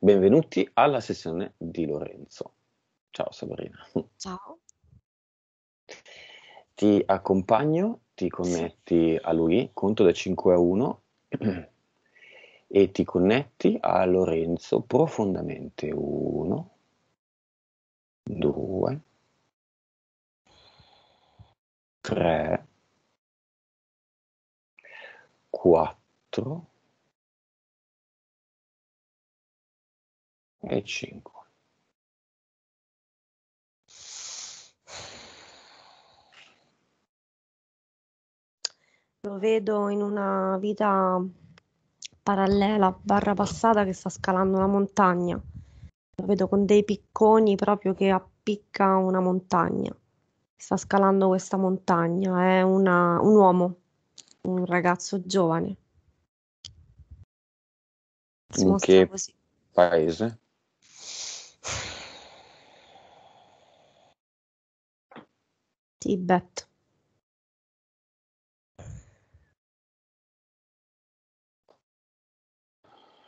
Benvenuti alla sessione di Lorenzo. Ciao Sabrina. Ciao. Ti accompagno, ti connetti a lui, conto da 5 a 1 e ti connetti a Lorenzo profondamente. 1, 2, 3, 4 e 5. Lo vedo in una vita parallela barra passata che sta scalando una montagna. Lo vedo con dei picconi proprio che appicca una montagna. Sta scalando questa montagna, è un uomo, un ragazzo giovane. Si in che così. Paese? Tibet.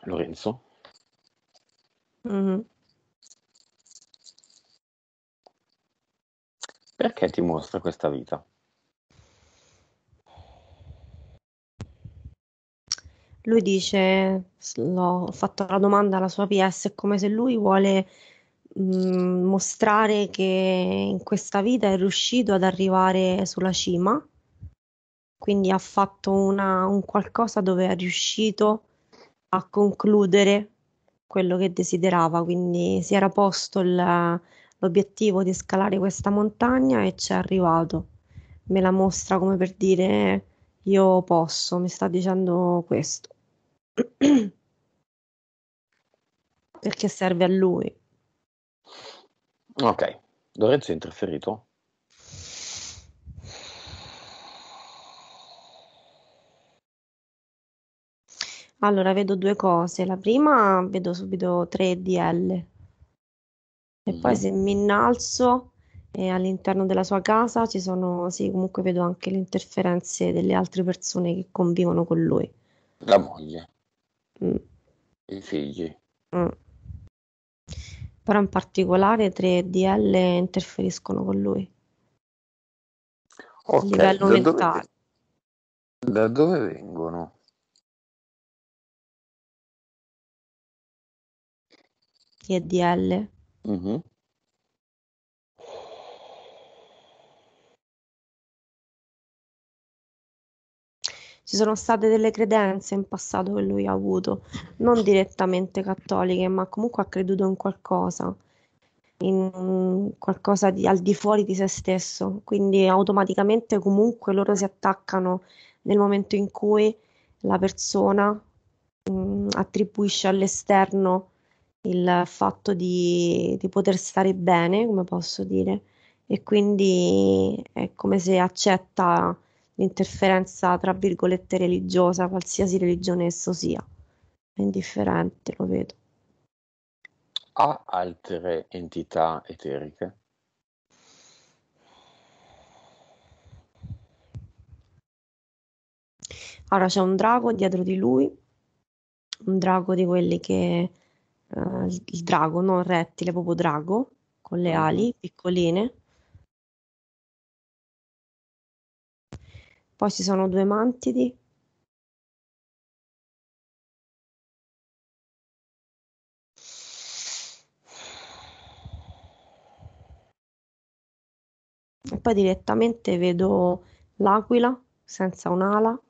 Lorenzo? Mm-hmm. Perché ti mostra questa vita? Lui dice, ho fatto la domanda alla sua PS, è come se lui vuole mostrare che in questa vita è riuscito ad arrivare sulla cima, quindi ha fatto un qualcosa dove è riuscito a concludere quello che desiderava, quindi si era posto l'obiettivo di scalare questa montagna e ci è arrivato. Me la mostra come per dire io posso, mi sta dicendo questo perché serve a lui. Ok, Lorenzo è interferito? Allora, vedo due cose. La prima, vedo subito 3 EDL. E poi se mi innalzo all'interno della sua casa ci sono, sì, comunque vedo anche le interferenze delle altre persone che convivono con lui. La moglie. I figli. Però in particolare 3 EDL interferiscono con lui. Okay, a livello mentale. Da dove vengono? EDL. Mm-hmm. Ci sono state delle credenze in passato che lui ha avuto, non direttamente cattoliche, ma comunque ha creduto in qualcosa di, al di fuori di se stesso, quindi automaticamente comunque loro si attaccano nel momento in cui la persona attribuisce all'esterno il fatto di poter stare bene, come posso dire, e quindi è come se accetta l'interferenza tra virgolette religiosa, qualsiasi religione esso sia, è indifferente, lo vedo. Ha altre entità eteriche? Allora c'è un drago dietro di lui, un drago di quelli che il drago, non rettile, proprio drago con le ali piccoline. Poi ci sono due mantidi. E poi direttamente vedo l'aquila senza un'ala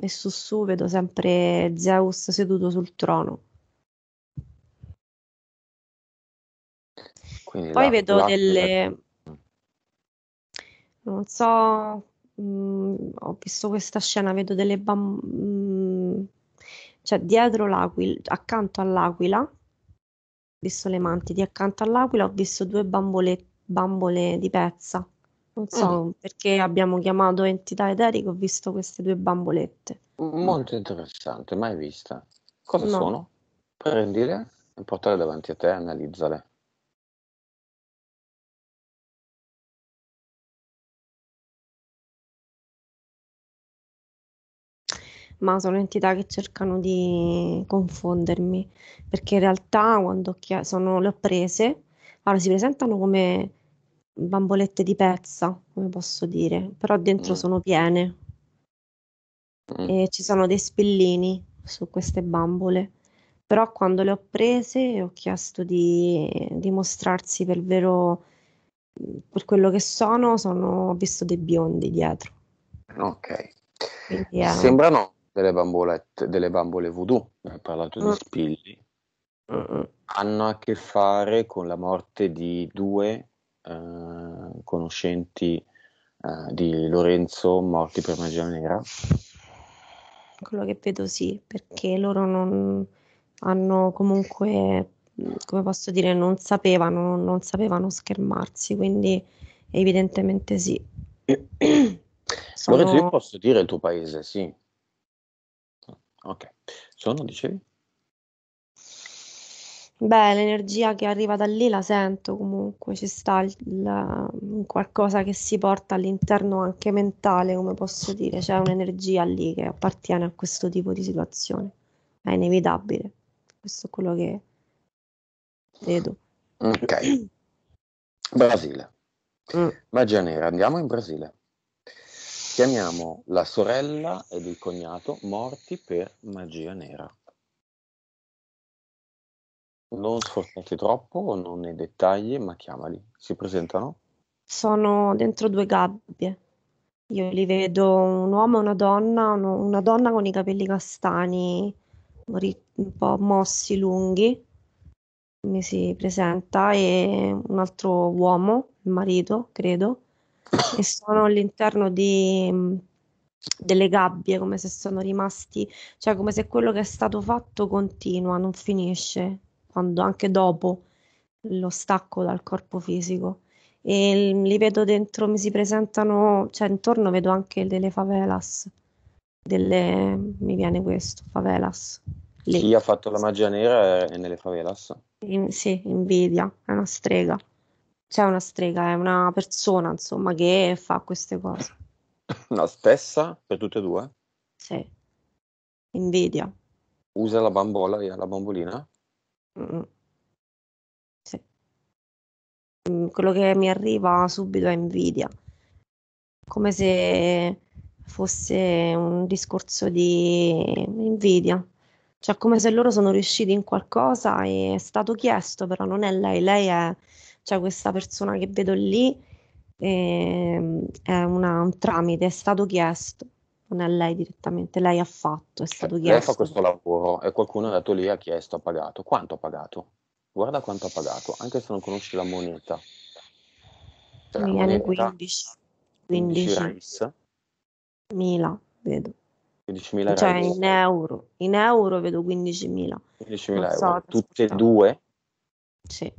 e su vedo sempre Zeus seduto sul trono. Quindi poi vedo delle, non so, ho visto questa scena, vedo delle cioè dietro l'aquila, accanto all'aquila, ho visto le mantidi, accanto all'aquila ho visto due bambole di pezza, non so perché abbiamo chiamato entità eteriche, ho visto queste due bambolette. Molto interessante, mai vista. Cosa sono? Prendile e portare davanti a te, analizzale. ma sono entità che cercano di confondermi, perché in realtà quando le ho prese, allora si presentano come bambolette di pezza, come posso dire, però dentro sono piene e ci sono dei spillini su queste bambole, però quando le ho prese ho chiesto di mostrarsi per vero, per quello che sono, ho visto dei biondi dietro. Ok. Quindi, sembrano delle bambole voodoo, hai parlato di spilli, hanno a che fare con la morte di due conoscenti di Lorenzo morti per magia nera. Quello che vedo sì, perché loro non hanno comunque, come posso dire, non sapevano schermarsi, quindi evidentemente sì. Lorenzo, io posso dire il tuo paese, sì. Ok, dicevi? Beh, l'energia che arriva da lì la sento comunque, ci sta qualcosa che si porta all'interno anche mentale, come posso dire, c'è un'energia lì che appartiene a questo tipo di situazione, è inevitabile, questo è quello che vedo. Ok, Brasile, magia nera, andiamo in Brasile. Chiamiamo la sorella ed il cognato morti per magia nera. Non sforzarti troppo, non nei dettagli, ma chiamali. Si presentano? Sono dentro due gabbie. Io li vedo un uomo e una donna con i capelli castani, un po' mossi, lunghi, mi si presenta, e un altro uomo, il marito, credo, e sono all'interno delle gabbie, come se sono rimasti, cioè come se quello che è stato fatto continua, non finisce, quando anche dopo lo stacco dal corpo fisico, e li vedo dentro, mi si presentano, cioè intorno vedo anche delle favelas, mi viene questo, favelas. Lì. Chi ha fatto la magia nera è nelle favelas? Sì, invidia, è una strega. C'è una strega, è una persona, insomma, che fa queste cose. La stessa per tutte e due? Sì. Invidia. Usa la bambola, la bambolina? Sì. Quello che mi arriva subito è invidia. Come se fosse un discorso di invidia. Cioè, come se loro sono riusciti in qualcosa e è stato chiesto, però non è lei. Lei è... Cioè questa persona che vedo lì è un tramite, è stato chiesto, non è lei direttamente, lei ha fatto, è stato chiesto. Lei fa questo lavoro e qualcuno è andato lì, ha chiesto, ha pagato. Quanto ha pagato? Guarda quanto ha pagato, anche se non conosci la moneta. Cioè, mi viene 15.000, vedo. 15.000 cioè reis. In euro vedo 15.000. 15.000 euro, tutte e due? Sì.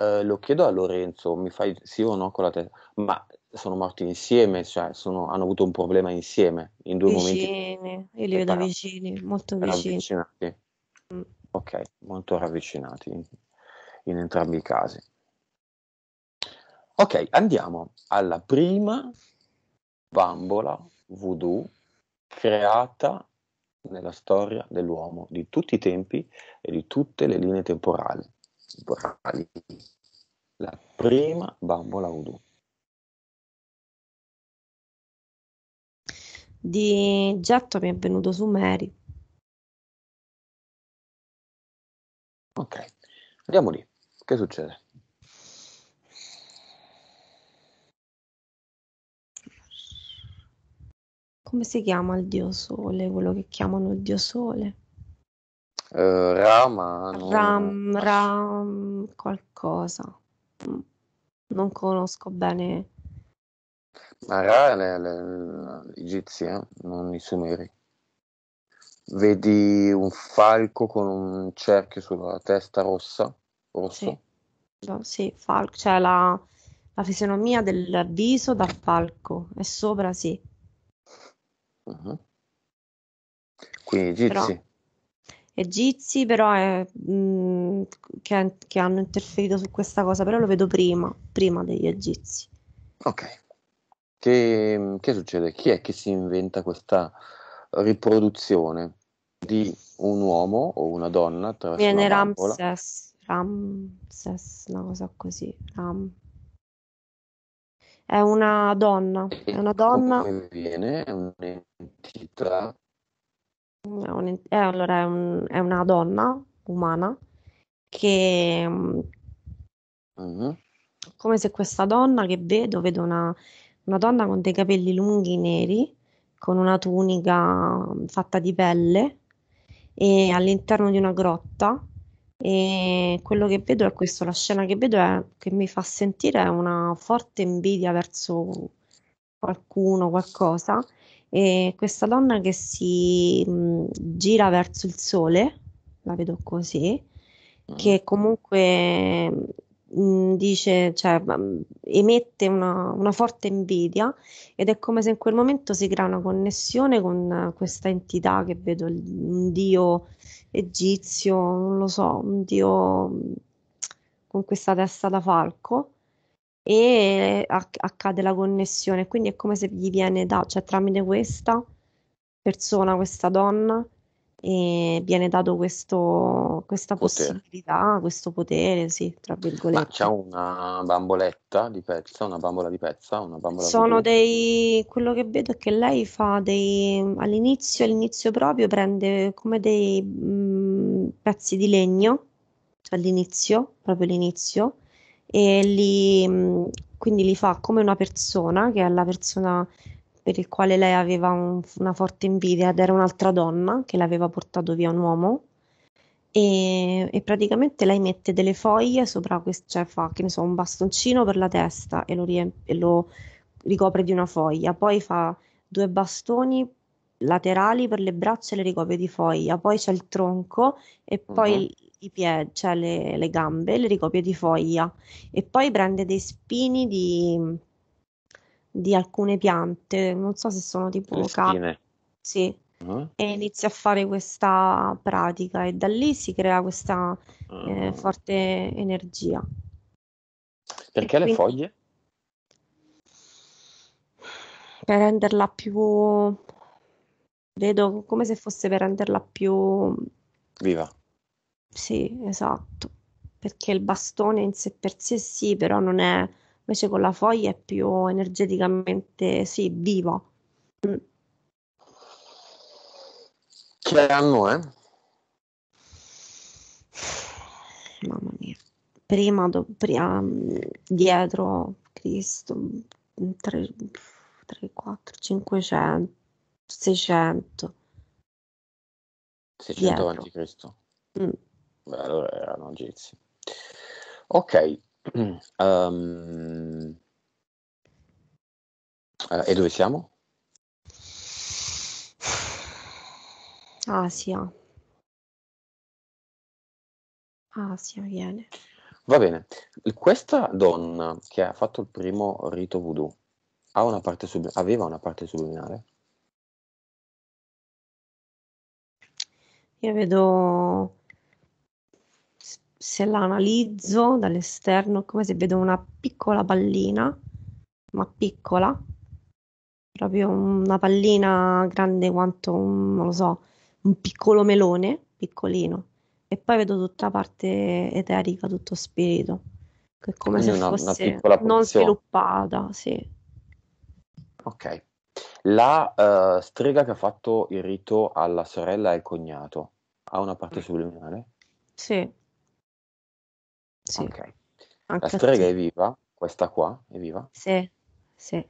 Lo chiedo a Lorenzo, mi fai sì o no con la testa, ma sono morti insieme, cioè hanno avuto un problema insieme in due momenti. Io li vedo vicini, molto vicini. Ravvicinati. Ok, molto ravvicinati in entrambi i casi. Ok, andiamo alla prima bambola voodoo creata nella storia dell'uomo di tutti i tempi e di tutte le linee temporali. La prima bambola voodoo di getto mi è venuto su Mary. Ok, andiamo lì, che succede? Come si chiama il dio sole, quello che chiamano il dio sole? Ram qualcosa, non conosco bene, ma Ra è l'egizia, non i sumeri. Vedi un falco con un cerchio sulla testa rosso? Sì, no, sì, falco, cioè la fisionomia del viso da falco e sopra sì. Quindi egizi. Però... Egizi però che hanno interferito su questa cosa, però lo vedo prima degli Egizi. Ok, che succede? Chi è che si inventa questa riproduzione di un uomo o una donna attraverso una bambola. Viene Ramses, una cosa così. È una donna, è una donna. Come viene? È un'entità. Allora è una donna umana che come se questa donna che vedo una donna con dei capelli lunghi neri, con una tunica fatta di pelle, e all'interno di una grotta, e quello che vedo è questo, la scena che vedo è che mi fa sentire una forte invidia verso qualcuno, qualcosa, e questa donna che si gira verso il sole, la vedo così, che comunque dice, cioè, emette una forte invidia, ed è come se in quel momento si crea una connessione con questa entità che vedo, un dio egizio, non lo so, un dio con questa testa da falco, e accade la connessione, quindi è come se gli viene da, cioè tramite questa persona, questa donna, e viene dato questa possibilità, questo potere, sì, tra virgolette. Ma c'è una bamboletta di pezza, una bambola di pezza, una bambola. Sono dei, quello che vedo è che lei fa dei, all'inizio proprio prende come dei pezzi di legno, all'inizio, proprio all'inizio, e quindi li fa come una persona, che è la persona per il quale lei aveva una forte invidia, ed era un'altra donna che l'aveva portato via un uomo, e praticamente lei mette delle foglie sopra questo, cioè fa, che ne so, un bastoncino per la testa e lo ricopre di una foglia, poi fa due bastoni laterali per le braccia e le ricopre di foglia, poi c'è il tronco e poi i piedi, cioè le gambe, le ricopre di foglia, e poi prende dei spini di alcune piante, non so se sono tipo capi, sì, e inizia a fare questa pratica, e da lì si crea questa forte energia. Perché e le foglie? Per renderla più, vedo come se fosse per renderla più viva. Sì, esatto, perché il bastone in sé per sé sì, però non è. Invece con la foglia è più energeticamente, sì, viva. Che anno è? Mamma mia. Prima dietro Cristo, 3, 4, 500, 600. 600 avanti Cristo. Beh, allora erano egizi. Ok. E dove siamo? Asia viene. Va bene. Questa donna che ha fatto il primo rito voodoo aveva una parte subliminale? Io vedo, se la analizzo dall'esterno, come se vedo una piccola pallina, ma piccola, proprio una pallina grande quanto non lo so, un piccolo melone, piccolino, e poi vedo tutta la parte eterica, tutto spirito, che è come quindi se fosse non sviluppata, sì. Ok. La strega che ha fatto il rito alla sorella e al cognato ha una parte subliminale? Sì. Sì. Okay. La strega è viva, questa qua è viva? Sì, sì.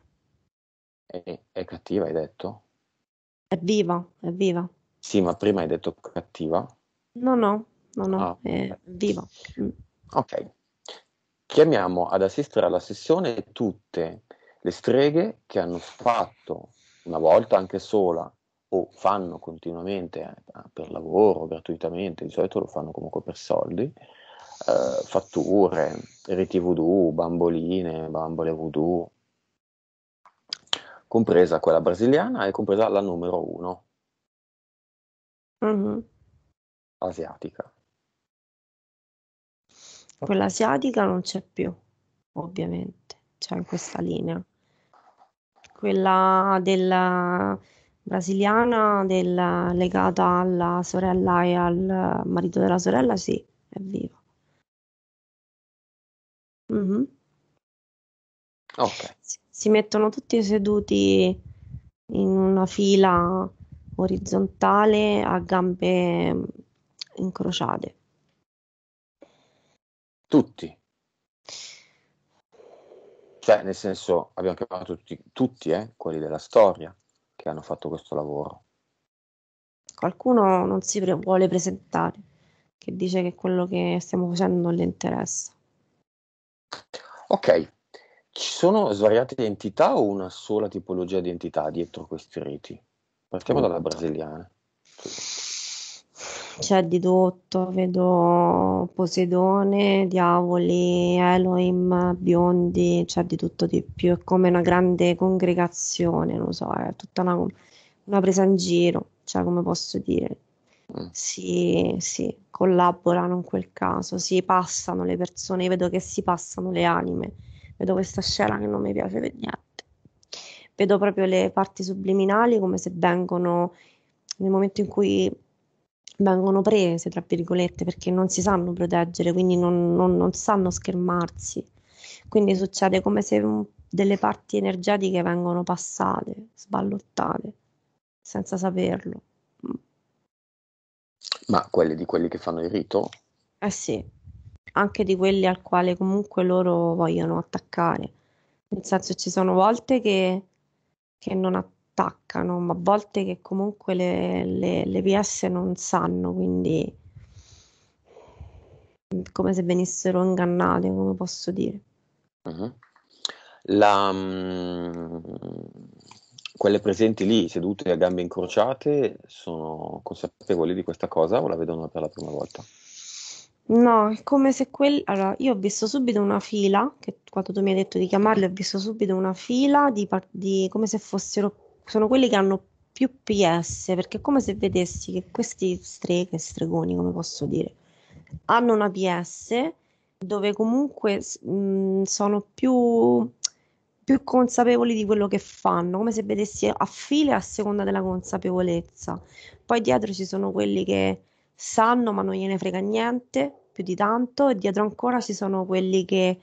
È cattiva, hai detto? È viva. Sì, ma prima hai detto cattiva? No, è viva. Ok. Chiamiamo ad assistere alla sessione tutte le streghe che hanno fatto una volta anche sola, o fanno continuamente per lavoro, gratuitamente, di solito lo fanno comunque per soldi, fatture, riti voodoo, bamboline, bambole voodoo, compresa quella brasiliana e compresa la numero 1 asiatica. Quella asiatica non c'è più, ovviamente, c'è in questa linea. Quella Brasiliana legata alla sorella e al marito della sorella, sì, è viva. Mhm. Ok. Si mettono tutti seduti in una fila orizzontale a gambe incrociate. Tutti. Cioè, nel senso, abbiamo chiamato tutti, quelli della storia che hanno fatto questo lavoro. Qualcuno non si vuole presentare, che dice che quello che stiamo facendo non le interessa. Ok, ci sono svariate entità o una sola tipologia di entità dietro questi riti? Partiamo dalla brasiliana. C'è di tutto, vedo Poseidone, diavoli, Elohim, biondi, c'è di tutto di più, è come una grande congregazione, non so, è tutta una presa in giro, cioè come posso dire, si collaborano in quel caso, si passano le persone, io vedo che si passano le anime, vedo questa scena che non mi piace per niente, vedo proprio le parti subliminali come se vengono, nel momento in cui vengono prese, tra virgolette, perché non si sanno proteggere, quindi non sanno schermarsi. Quindi succede come se delle parti energetiche vengono passate, sballottate, senza saperlo. Ma quelle di quelli che fanno il rito? Eh sì, anche di quelli al quale comunque loro vogliono attaccare. Nel senso, ci sono volte che non attaccano, ma a volte che comunque le PS non sanno, quindi come se venissero ingannate, come posso dire. Uh-huh. Quelle presenti lì, sedute a gambe incrociate, sono consapevoli di questa cosa o la vedono per la prima volta? No, è come se allora, io ho visto subito una fila, che quando tu mi hai detto di chiamarli, ho visto subito una fila di come se fossero... Sono quelli che hanno più PS, perché è come se vedessi che questi stregoni, come posso dire, hanno una PS dove comunque sono più consapevoli di quello che fanno, come se vedessi a file a seconda della consapevolezza. Poi dietro ci sono quelli che sanno ma non gliene frega niente, più di tanto, e dietro ancora ci sono quelli che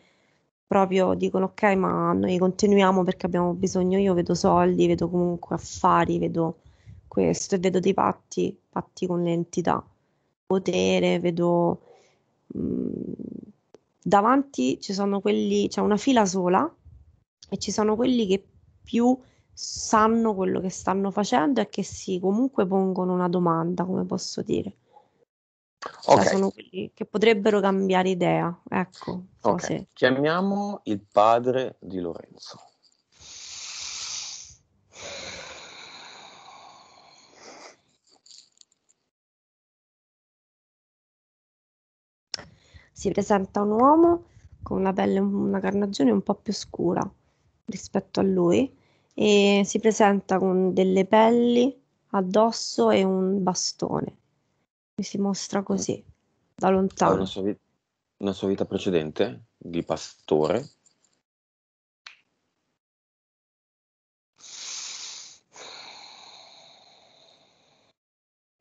proprio dicono ok, ma noi continuiamo perché abbiamo bisogno, io vedo soldi, vedo comunque affari, vedo questo e vedo dei patti con le entità, potere, vedo davanti ci sono quelli, c'è una fila sola e ci sono quelli che più sanno quello che stanno facendo e che si comunque pongono una domanda, come posso dire. Okay. Cioè sono quelli che potrebbero cambiare idea, ecco. Okay. Se... Chiamiamo il padre di Lorenzo. Si presenta un uomo con una pelle, una carnagione un po' più scura rispetto a lui e si presenta con delle pelli addosso e un bastone. Mi si mostra così, da lontano. Ha una sua vita precedente di pastore?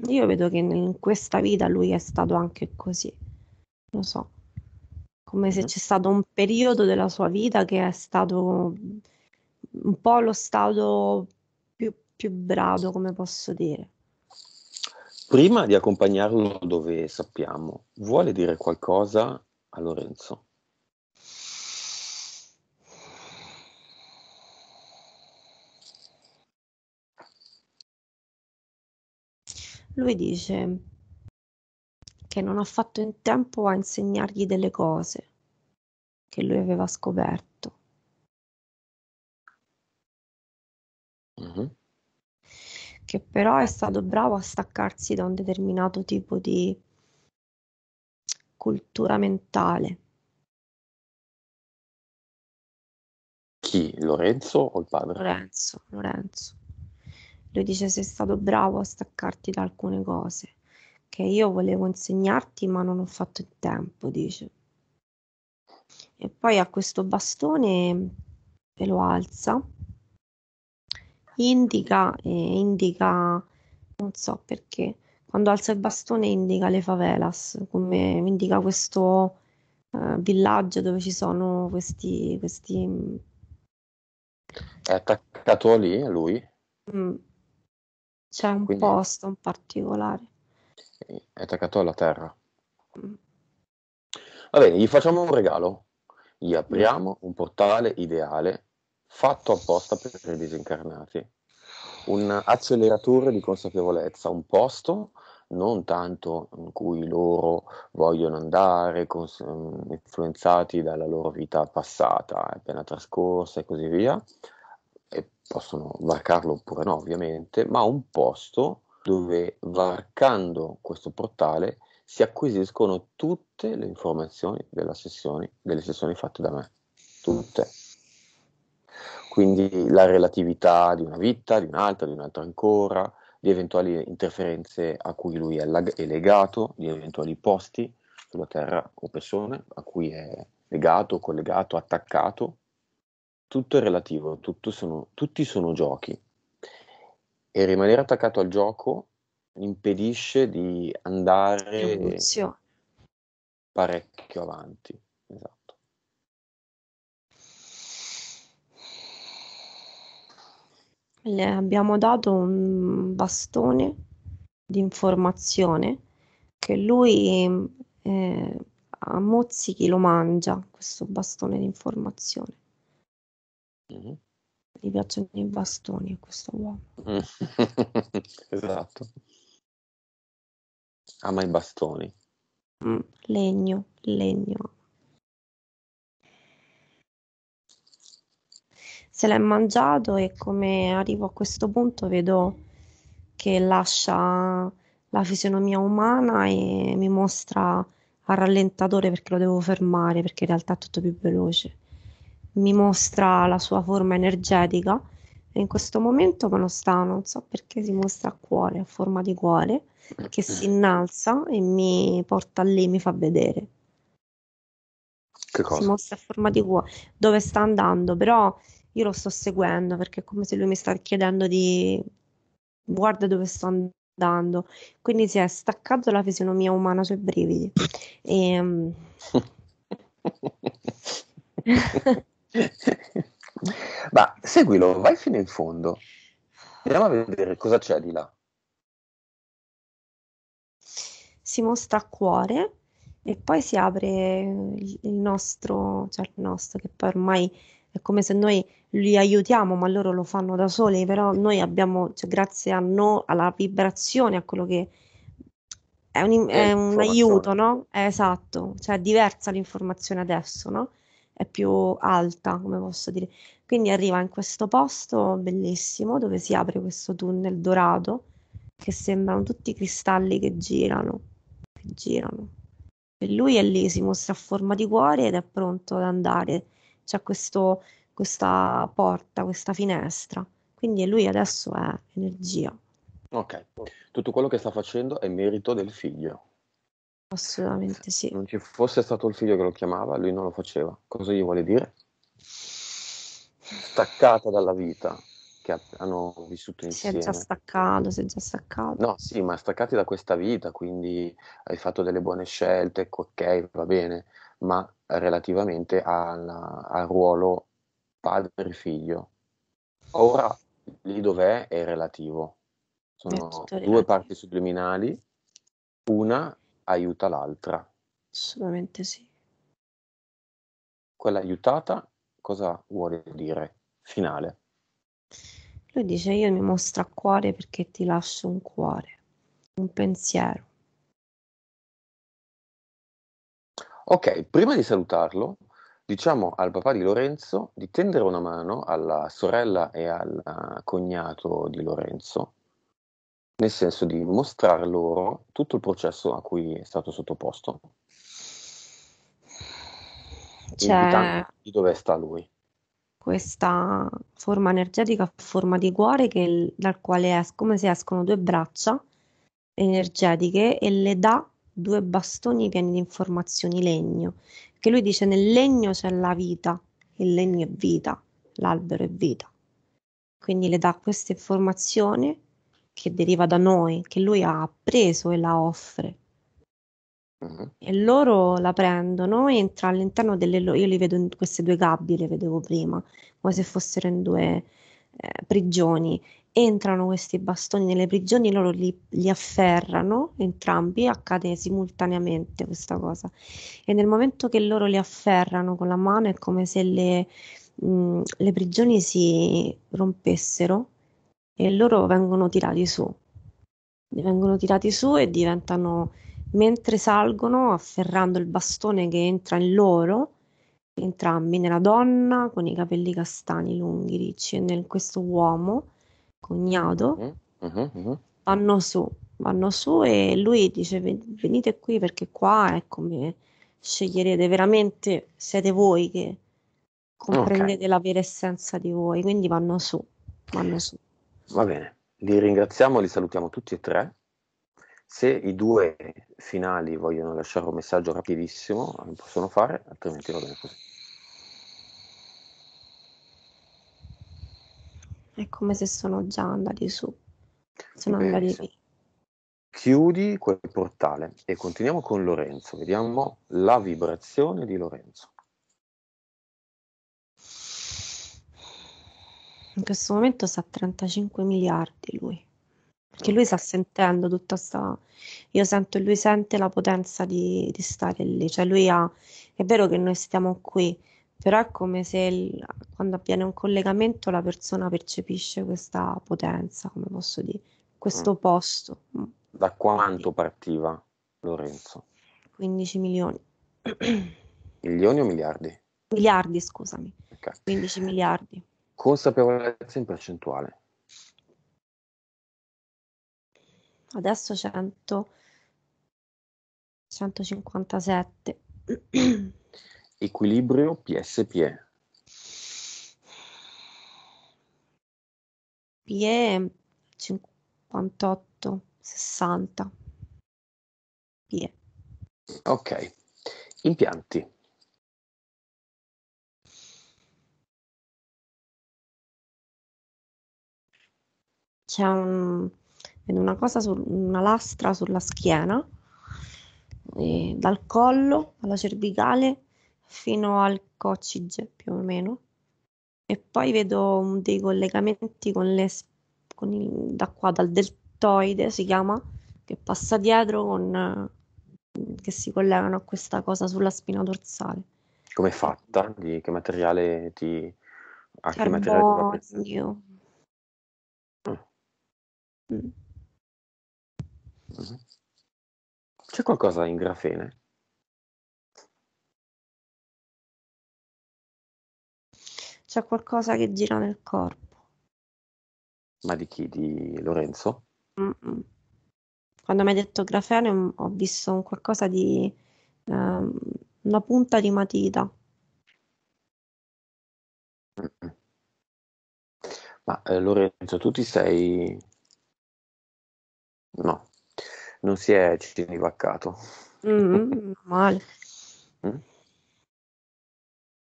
Io vedo che in questa vita lui è stato anche così, non so, come se c'è stato un periodo della sua vita che è stato un po' lo stato più brado, come posso dire. Prima di accompagnarlo dove sappiamo, vuole dire qualcosa a Lorenzo? Lui dice che non ha fatto in tempo a insegnargli delle cose che lui aveva scoperto. Mm-hmm. Che però è stato bravo a staccarsi da un determinato tipo di cultura mentale. Chi? Lorenzo o il padre? Lorenzo. Lui dice sei stato bravo a staccarti da alcune cose che io volevo insegnarti ma non ho fatto in tempo, dice. E poi ha questo bastone e lo alza indica, non so perché, quando alza il bastone indica le favelas, come indica questo villaggio dove ci sono questi... È attaccato lì, lui? C'è un posto in particolare. È attaccato alla terra. Va bene, gli facciamo un regalo. Gli apriamo un portale ideale fatto apposta per i disincarnati. Un acceleratore di consapevolezza, un posto non tanto in cui loro vogliono andare, influenzati dalla loro vita passata, appena trascorsa e così via, e possono varcarlo oppure no ovviamente, ma un posto dove varcando questo portale si acquisiscono tutte le informazioni delle sessioni fatte da me, tutte. Quindi la relatività di una vita, di un'altra ancora, di eventuali interferenze a cui lui è legato, di eventuali posti sulla Terra o persone a cui è legato, collegato, attaccato. Tutto è relativo, tutti sono giochi. E rimanere attaccato al gioco impedisce di andare parecchio avanti. Esatto. Le abbiamo dato un bastone di informazione che lui a mozzichi lo mangia, questo bastone di informazione. Mm-hmm. Gli piacciono i bastoni a questo uomo. Esatto. Ama i bastoni. Legno. Se l'è mangiato e come arrivo a questo punto vedo che lascia la fisionomia umana e mi mostra al rallentatore perché lo devo fermare, perché in realtà è tutto più veloce. Mi mostra la sua forma energetica e in questo momento non so perché si mostra a cuore, a forma di cuore, che si innalza e mi porta lì, mi fa vedere. Che cosa? Si mostra a forma di cuore, dove sta andando, però io lo sto seguendo perché è come se lui mi sta chiedendo di guarda dove sto andando, quindi si è staccato la fisionomia umana sui brividi. E... Ma seguilo, vai fino in fondo, andiamo a vedere cosa c'è di là. Si mostra a cuore e poi si apre il nostro, che poi ormai è come se noi li aiutiamo ma loro lo fanno da soli, però noi abbiamo, cioè, grazie a noi, alla vibrazione, a quello che è un aiuto, no? È esatto, cioè è diversa l'informazione adesso, no? È più alta, come posso dire. Quindi arriva in questo posto bellissimo dove si apre questo tunnel dorato che sembrano tutti cristalli che girano, e lui è lì, si mostra a forma di cuore ed è pronto ad andare. C'è questa porta, questa finestra, quindi lui adesso è energia. Ok, tutto quello che sta facendo è merito del figlio. Assolutamente sì. Se non ci fosse stato il figlio che lo chiamava, lui non lo faceva. Cosa gli vuole dire? Staccata dalla vita che hanno vissuto insieme. Si è già staccato. No, sì, ma staccati da questa vita, quindi hai fatto delle buone scelte, ok, va bene, ma relativamente al ruolo padre-figlio. Ora, lì dov'è è relativo. Sono due parti subliminali, una aiuta l'altra. Assolutamente sì. Quella aiutata cosa vuole dire? Finale. Lui dice: io mi mostro a cuore perché ti lascio un cuore, un pensiero. Ok, prima di salutarlo diciamo al papà di Lorenzo di tendere una mano alla sorella e al cognato di Lorenzo, nel senso di mostrare loro tutto il processo a cui è stato sottoposto, cioè di dove sta lui, questa forma energetica a forma di cuore dal quale come se escono due braccia energetiche e le dà due bastoni pieni di informazioni, legno, che lui dice nel legno c'è la vita, il legno è vita, l'albero è vita. quindi le dà questa informazione che deriva da noi, che lui ha appreso e la offre. E loro la prendono, entra all'interno delle loro, io li vedo in queste due gabbie, le vedevo prima, come se fossero in due prigioni, entrano questi bastoni nelle prigioni, loro li afferrano entrambi, accade simultaneamente questa cosa, e nel momento che loro li afferrano con la mano è come se le prigioni si rompessero e loro vengono tirati su e diventano, mentre salgono, afferrando il bastone che entra in loro, entrambi, nella donna con i capelli castani lunghi, ricci, e in questo uomo cognato, vanno su e lui dice: venite qui perché qua è come sceglierete veramente, siete voi che comprendete la vera essenza di voi, quindi vanno su. Va bene, li ringraziamo, li salutiamo tutti e tre. Se i due finali vogliono lasciare un messaggio rapidissimo, lo possono fare, altrimenti va bene così. È come se sono già andati su. Sono andati lì. Chiudi quel portale e continuiamo con Lorenzo. Vediamo la vibrazione di Lorenzo. In questo momento sta a 35 miliardi lui. Perché lui sta sentendo tutta sta... Io sento e lui sente la potenza di stare lì. Cioè lui ha... È vero che noi stiamo qui, però è come se quando avviene un collegamento la persona percepisce questa potenza, come posso dire, questo posto. Da quanto partiva Lorenzo? 15 milioni. Milioni o miliardi? Miliardi, scusami. Okay. 15 miliardi. Consapevolezza in percentuale. Adesso 157. Equilibrio PSPE. PE 58, 60. PE. Ok. Impianti. C'è una cosa, una lastra sulla schiena, e dal collo alla cervicale fino al coccige più o meno, e poi vedo dei collegamenti da qua, dal deltoide si chiama, che passa dietro, che si collegano a questa cosa sulla spina dorsale. Come è fatta? Di che materiale ti... A che materiale ti va? C'è qualcosa in grafene? C'è qualcosa che gira nel corpo. Ma di chi? Di Lorenzo? Quando mi hai detto grafene ho visto un qualcosa di una punta di matita. Ma Lorenzo, tu ti sei... No, non si è cinivaccato. Male.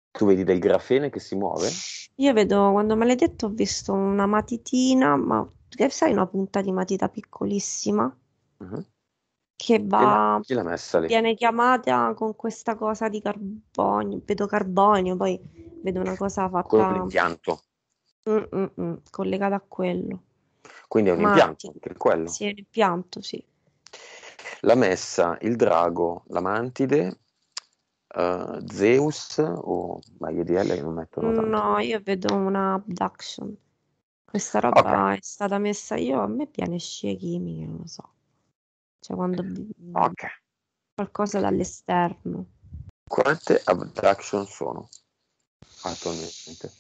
Tu vedi del grafene che si muove? Io vedo, quando me l'hai detto, ho visto una matitina, ma sai, una punta di matita piccolissima che va... Chi l'ha messa lì? Viene chiamata con questa cosa di carbonio, vedo carbonio, poi vedo una cosa fatta... Quello dell'impianto. Collegata a quello. Quindi è un impianto, anche quello. Sì, è un impianto, sì. La messa, il drago, la mantide, Zeus o ma gli EDL non mettono tanto. No, io vedo una abduction. Questa roba è stata messa io, a me piace scie chimiche, non lo so. Cioè quando qualcosa dall'esterno. Quante abduction sono attualmente?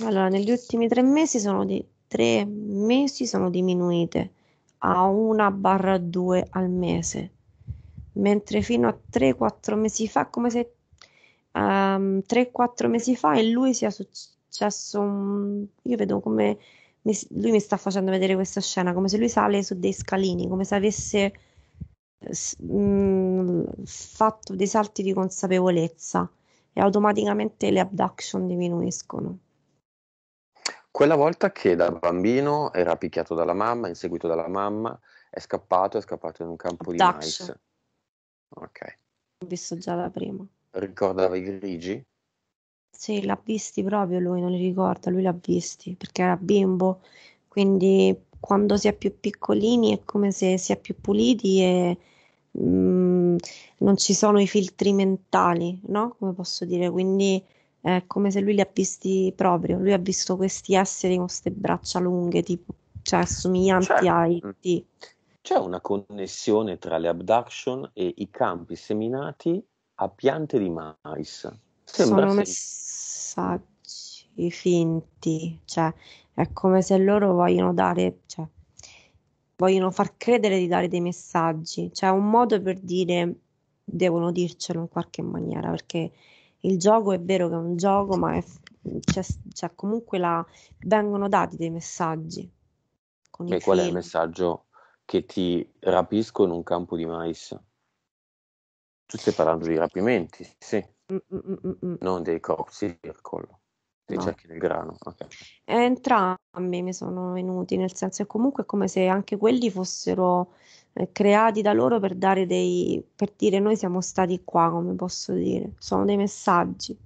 Allora, negli ultimi 3 mesi sono diminuite a 1/2 al mese, mentre fino a 3-4 mesi fa, come se 3-4 mesi fa in lui sia successo io vedo come lui mi sta facendo vedere questa scena, come se lui sale su dei scalini, come se avesse fatto dei salti di consapevolezza e automaticamente le abduction diminuiscono. Quella volta che da bambino era picchiato dalla mamma, inseguito dalla mamma, è scappato in un campo di mais. Ok. Ho visto già la prima. Ricordava i grigi? Sì, l'ha visti proprio lui, non li ricorda, lui l'ha visti, perché era bimbo, quindi quando si è più piccolini è come se si è più puliti e non ci sono i filtri mentali, no? Come posso dire, quindi è come se lui li ha visti proprio, lui ha visto questi esseri con queste braccia lunghe, tipo, cioè assomiglianti a IT. C'è una connessione tra le abduction e i campi seminati a piante di mais. Sembra sono messaggi finti, cioè è come se loro vogliono dare, cioè vogliono far credere di dare dei messaggi, cioè un modo per dire devono dircelo in qualche maniera, perché il gioco è vero che è un gioco, ma cioè comunque vengono dati dei messaggi. E qual è il messaggio che ti rapisco in un campo di mais? Tu stai parlando di rapimenti, sì. Non dei corsi al collo, dei cerchi del grano. Okay. Entrambi mi sono venuti, nel senso che comunque è come se anche quelli fossero creati da loro per dare per dire noi siamo stati qua, come posso dire, sono dei messaggi.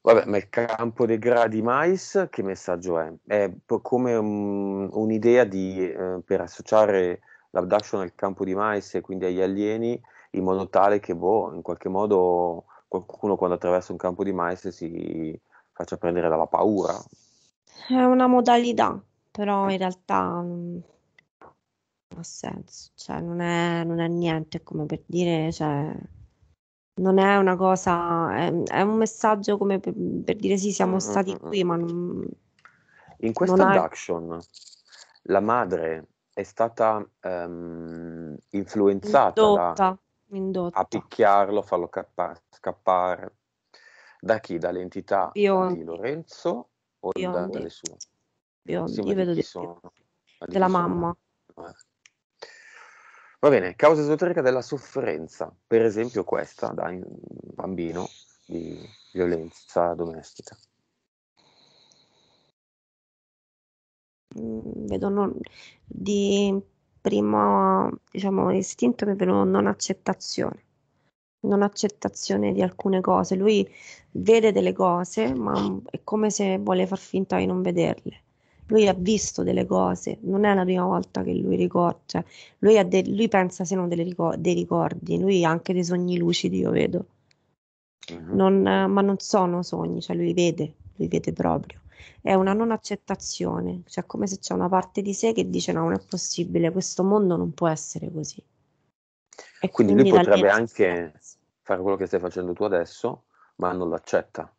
Vabbè, ma il campo dei gradi mais che messaggio è? È come un'idea di per associare l'abduction al campo di mais e quindi agli alieni, in modo tale che in qualche modo qualcuno quando attraversa un campo di mais si faccia prendere dalla paura. È una modalità, però in realtà non ha senso, cioè non è niente, è come per dire, cioè non è una cosa, è un messaggio come per dire sì siamo stati qui, ma non... In questa abduction la madre è stata influenzata indotta a picchiarlo, farlo scappare da chi? Dall'entità di Lorenzo o dalle sue? Io vedo di sono della mamma. Va bene, causa esoterica della sofferenza, per esempio questa da bambino di violenza domestica. Vedo di primo, diciamo, istinto che vedo non accettazione di alcune cose. Lui vede delle cose, ma è come se vuole far finta di non vederle. Lui ha visto delle cose, non è la prima volta che lui ricorda, lui pensa siano dei ricordi, lui ha anche dei sogni lucidi, io vedo. Ma non sono sogni, cioè lui vede proprio. È una non accettazione, cioè come se c'è una parte di sé che dice no, non è possibile, questo mondo non può essere così. E quindi lui potrebbe anche fare quello che stai facendo tu adesso, ma non lo accetta.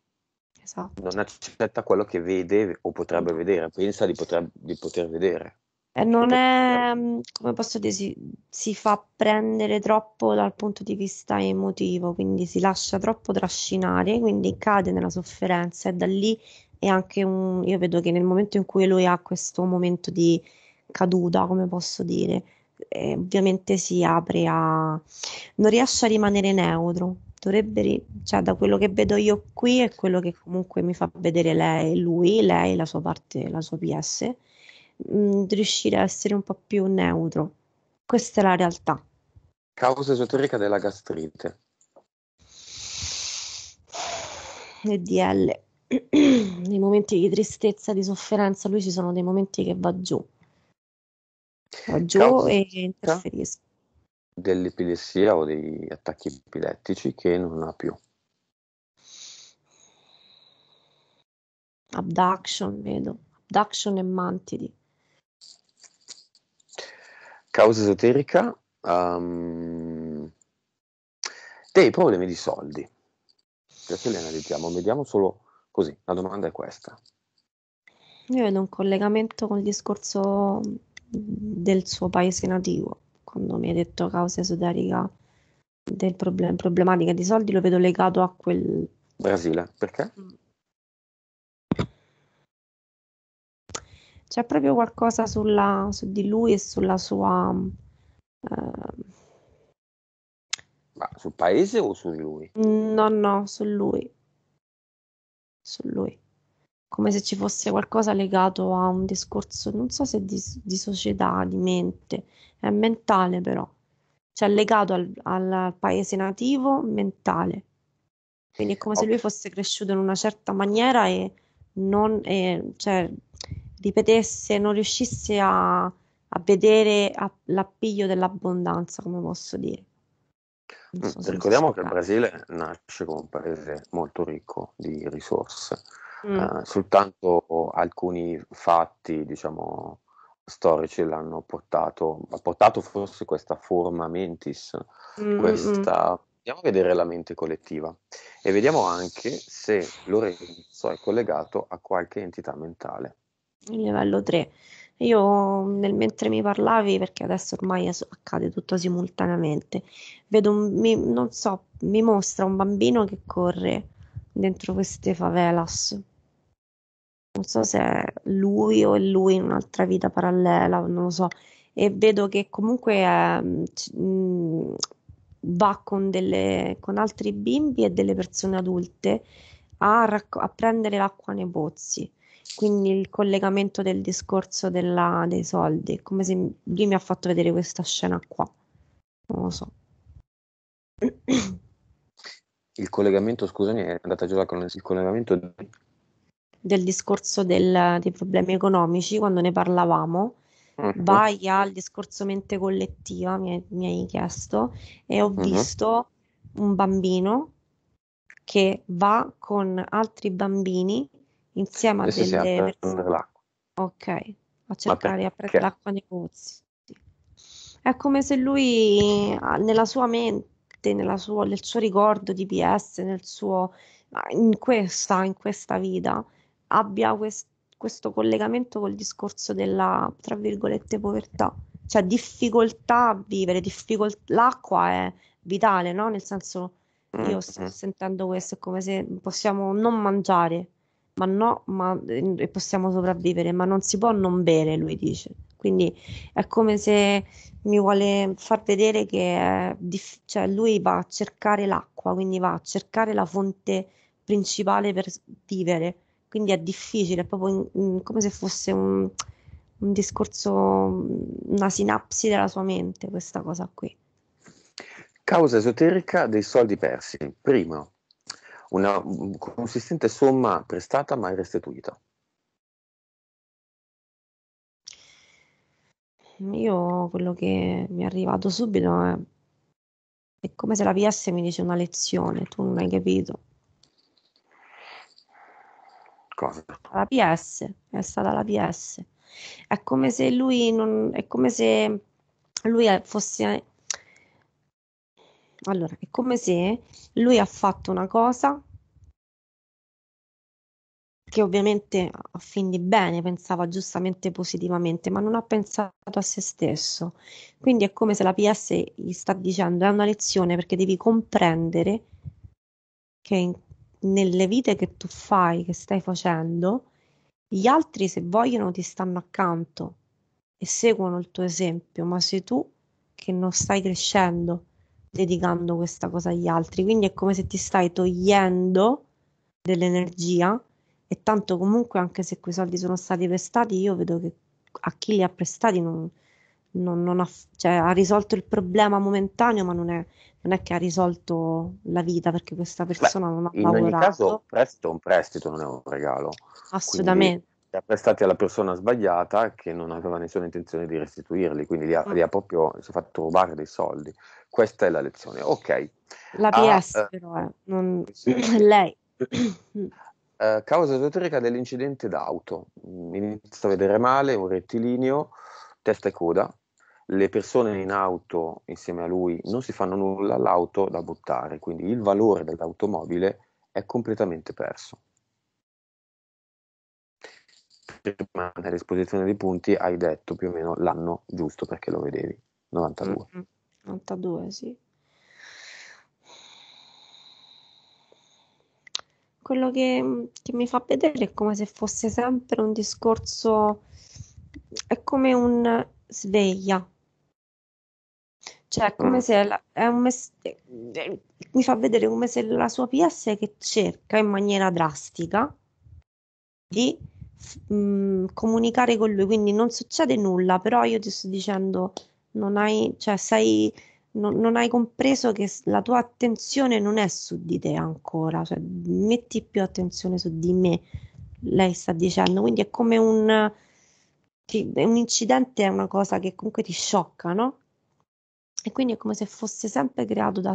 Esatto. Non accetta quello che vede o potrebbe vedere, pensa di poter vedere. E non è, come posso dire, si fa prendere troppo dal punto di vista emotivo, quindi si lascia troppo trascinare, quindi cade nella sofferenza e da lì... E anche io vedo che nel momento in cui lui ha questo momento di caduta, come posso dire, ovviamente si apre non riesce a rimanere neutro, cioè da quello che vedo io qui e quello che comunque mi fa vedere lei, la sua parte, la sua PS, riuscire a essere un po' più neutro. Questa è la realtà. Causa esoterica della gastrite. EDL. Nei momenti di tristezza, di sofferenza, lui ci sono dei momenti che va giù e interferisce. Dell'epilessia o degli attacchi epilettici che non ha più. Abduction, vedo. Abduction e mantidi. Causa esoterica. Dei problemi di soldi. Adesso li analizziamo, vediamo solo... Così, la domanda è questa. Io vedo un collegamento con il discorso del suo paese nativo. Quando mi hai detto causa esoterica del problematica di soldi, lo vedo legato a quel... Brasile, perché? C'è proprio qualcosa su di lui e sulla sua... Ma sul paese o su di lui? No, su lui. come se ci fosse qualcosa legato a un discorso, non so se di società, di mente, è mentale però, cioè legato al paese nativo mentale, quindi è come se lui fosse cresciuto in una certa maniera e cioè, ripetesse, non riuscisse a vedere l'appiglio dell'abbondanza, come posso dire. Ricordiamo che il Brasile nasce come un paese molto ricco di risorse, soltanto alcuni fatti, diciamo, storici l'hanno portato forse questa forma mentis, andiamo a vedere la mente collettiva e vediamo anche se Lorenzo è collegato a qualche entità mentale. Il livello 3. Io mentre mi parlavi, perché adesso ormai accade tutto simultaneamente, vedo mi mostra un bambino che corre dentro queste favelas, non so se è lui o è lui in un'altra vita parallela, non lo so, e vedo che comunque va con altri bimbi e delle persone adulte a prendere l'acqua nei pozzi. Quindi il collegamento del discorso dei soldi, come se lui mi ha fatto vedere questa scena qua, non lo so. Il collegamento, scusami, è andata giù con il collegamento del discorso dei problemi economici, quando ne parlavamo, vai al discorso mente collettiva, mi hai chiesto, e ho visto un bambino che va con altri bambini insieme a delle persone, a cercare di prendere l'acqua nei pozzi. È come se lui nella sua mente, nel suo ricordo di PS, in questa vita abbia questo collegamento col discorso della, tra virgolette, povertà, cioè difficoltà a vivere, l'acqua è vitale, no? Nel senso, io sto sentendo questo, è come se possiamo non mangiare, e possiamo sopravvivere, ma non si può non bere, lui dice. Quindi è come se mi vuole far vedere che cioè lui va a cercare l'acqua, quindi va a cercare la fonte principale per vivere, quindi è difficile, è proprio come se fosse un discorso, una sinapsi della sua mente, questa cosa qui. Causa esoterica dei soldi persi. Primo, una consistente somma prestata mai restituita. Io quello che mi è arrivato subito è come se la PS mi dice una lezione, tu non hai capito. Cosa? La PS, è stata la PS. È come se lui fosse... Allora, è come se lui ha fatto una cosa che ovviamente a fin di bene pensava giustamente positivamente, ma non ha pensato a se stesso. Quindi è come se la PS gli sta dicendo: è una lezione, perché devi comprendere che nelle vite che tu fai, che stai facendo, gli altri, se vogliono, ti stanno accanto e seguono il tuo esempio, ma sei tu che non stai crescendo dedicando questa cosa agli altri, quindi è come se ti stai togliendo dell'energia. E tanto comunque, anche se quei soldi sono stati prestati, io vedo che a chi li ha prestati non ha risolto il problema momentaneo, ma non è che ha risolto la vita, perché questa persona non ha lavorato. In ogni caso, un prestito non è un regalo, assolutamente. Li ha prestati alla persona sbagliata, che non aveva nessuna intenzione di restituirli, quindi si è fatto rubare dei soldi. Questa è la lezione, ok. La PS però non... lei. Causa esoterica dell'incidente d'auto. Inizio a vedere male, un rettilineo, testa e coda. Le persone in auto insieme a lui non si fanno nulla, l'auto da buttare, quindi il valore dell'automobile è completamente perso. Prima, nell'esposizione dei punti, hai detto più o meno l'anno giusto perché lo vedevi, 92. 92, sì. Quello che mi fa vedere è come se fosse sempre un discorso, è come un sveglia, cioè è come se mi fa vedere come se la sua PS che cerca in maniera drastica di comunicare con lui, quindi non succede nulla, però io ti sto dicendo non hai compreso che la tua attenzione non è su di te ancora, cioè metti più attenzione su di me, lei sta dicendo, quindi è come un incidente, è una cosa che comunque ti sciocca, no? E quindi è come se fosse sempre creato da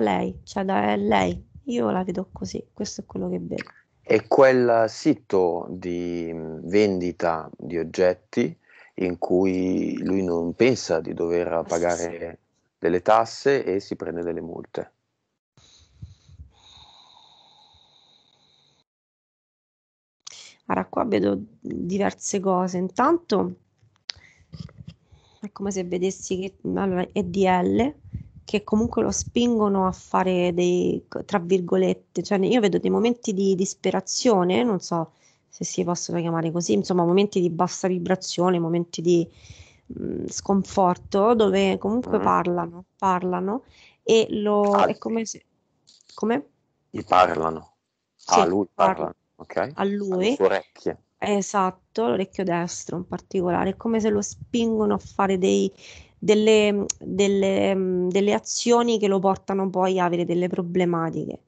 lei, cioè da lei. Io la vedo così, questo è quello che vedo. È quel sito di vendita di oggetti in cui lui non pensa di dover pagare delle tasse e si prende delle multe. Allora, qua vedo diverse cose. Intanto è come se vedessi che allora, EDL, che comunque lo spingono a fare dei, tra virgolette, cioè io vedo dei momenti di disperazione, non so se si possono chiamare così, insomma momenti di bassa vibrazione, momenti di sconforto, dove comunque parlano e lo... è come se... come? Gli parlano, sì, a lui parlano, ok? A lui. Orecchie. Esatto, l'orecchio destro in particolare, è come se lo spingono a fare delle azioni che lo portano poi a avere delle problematiche,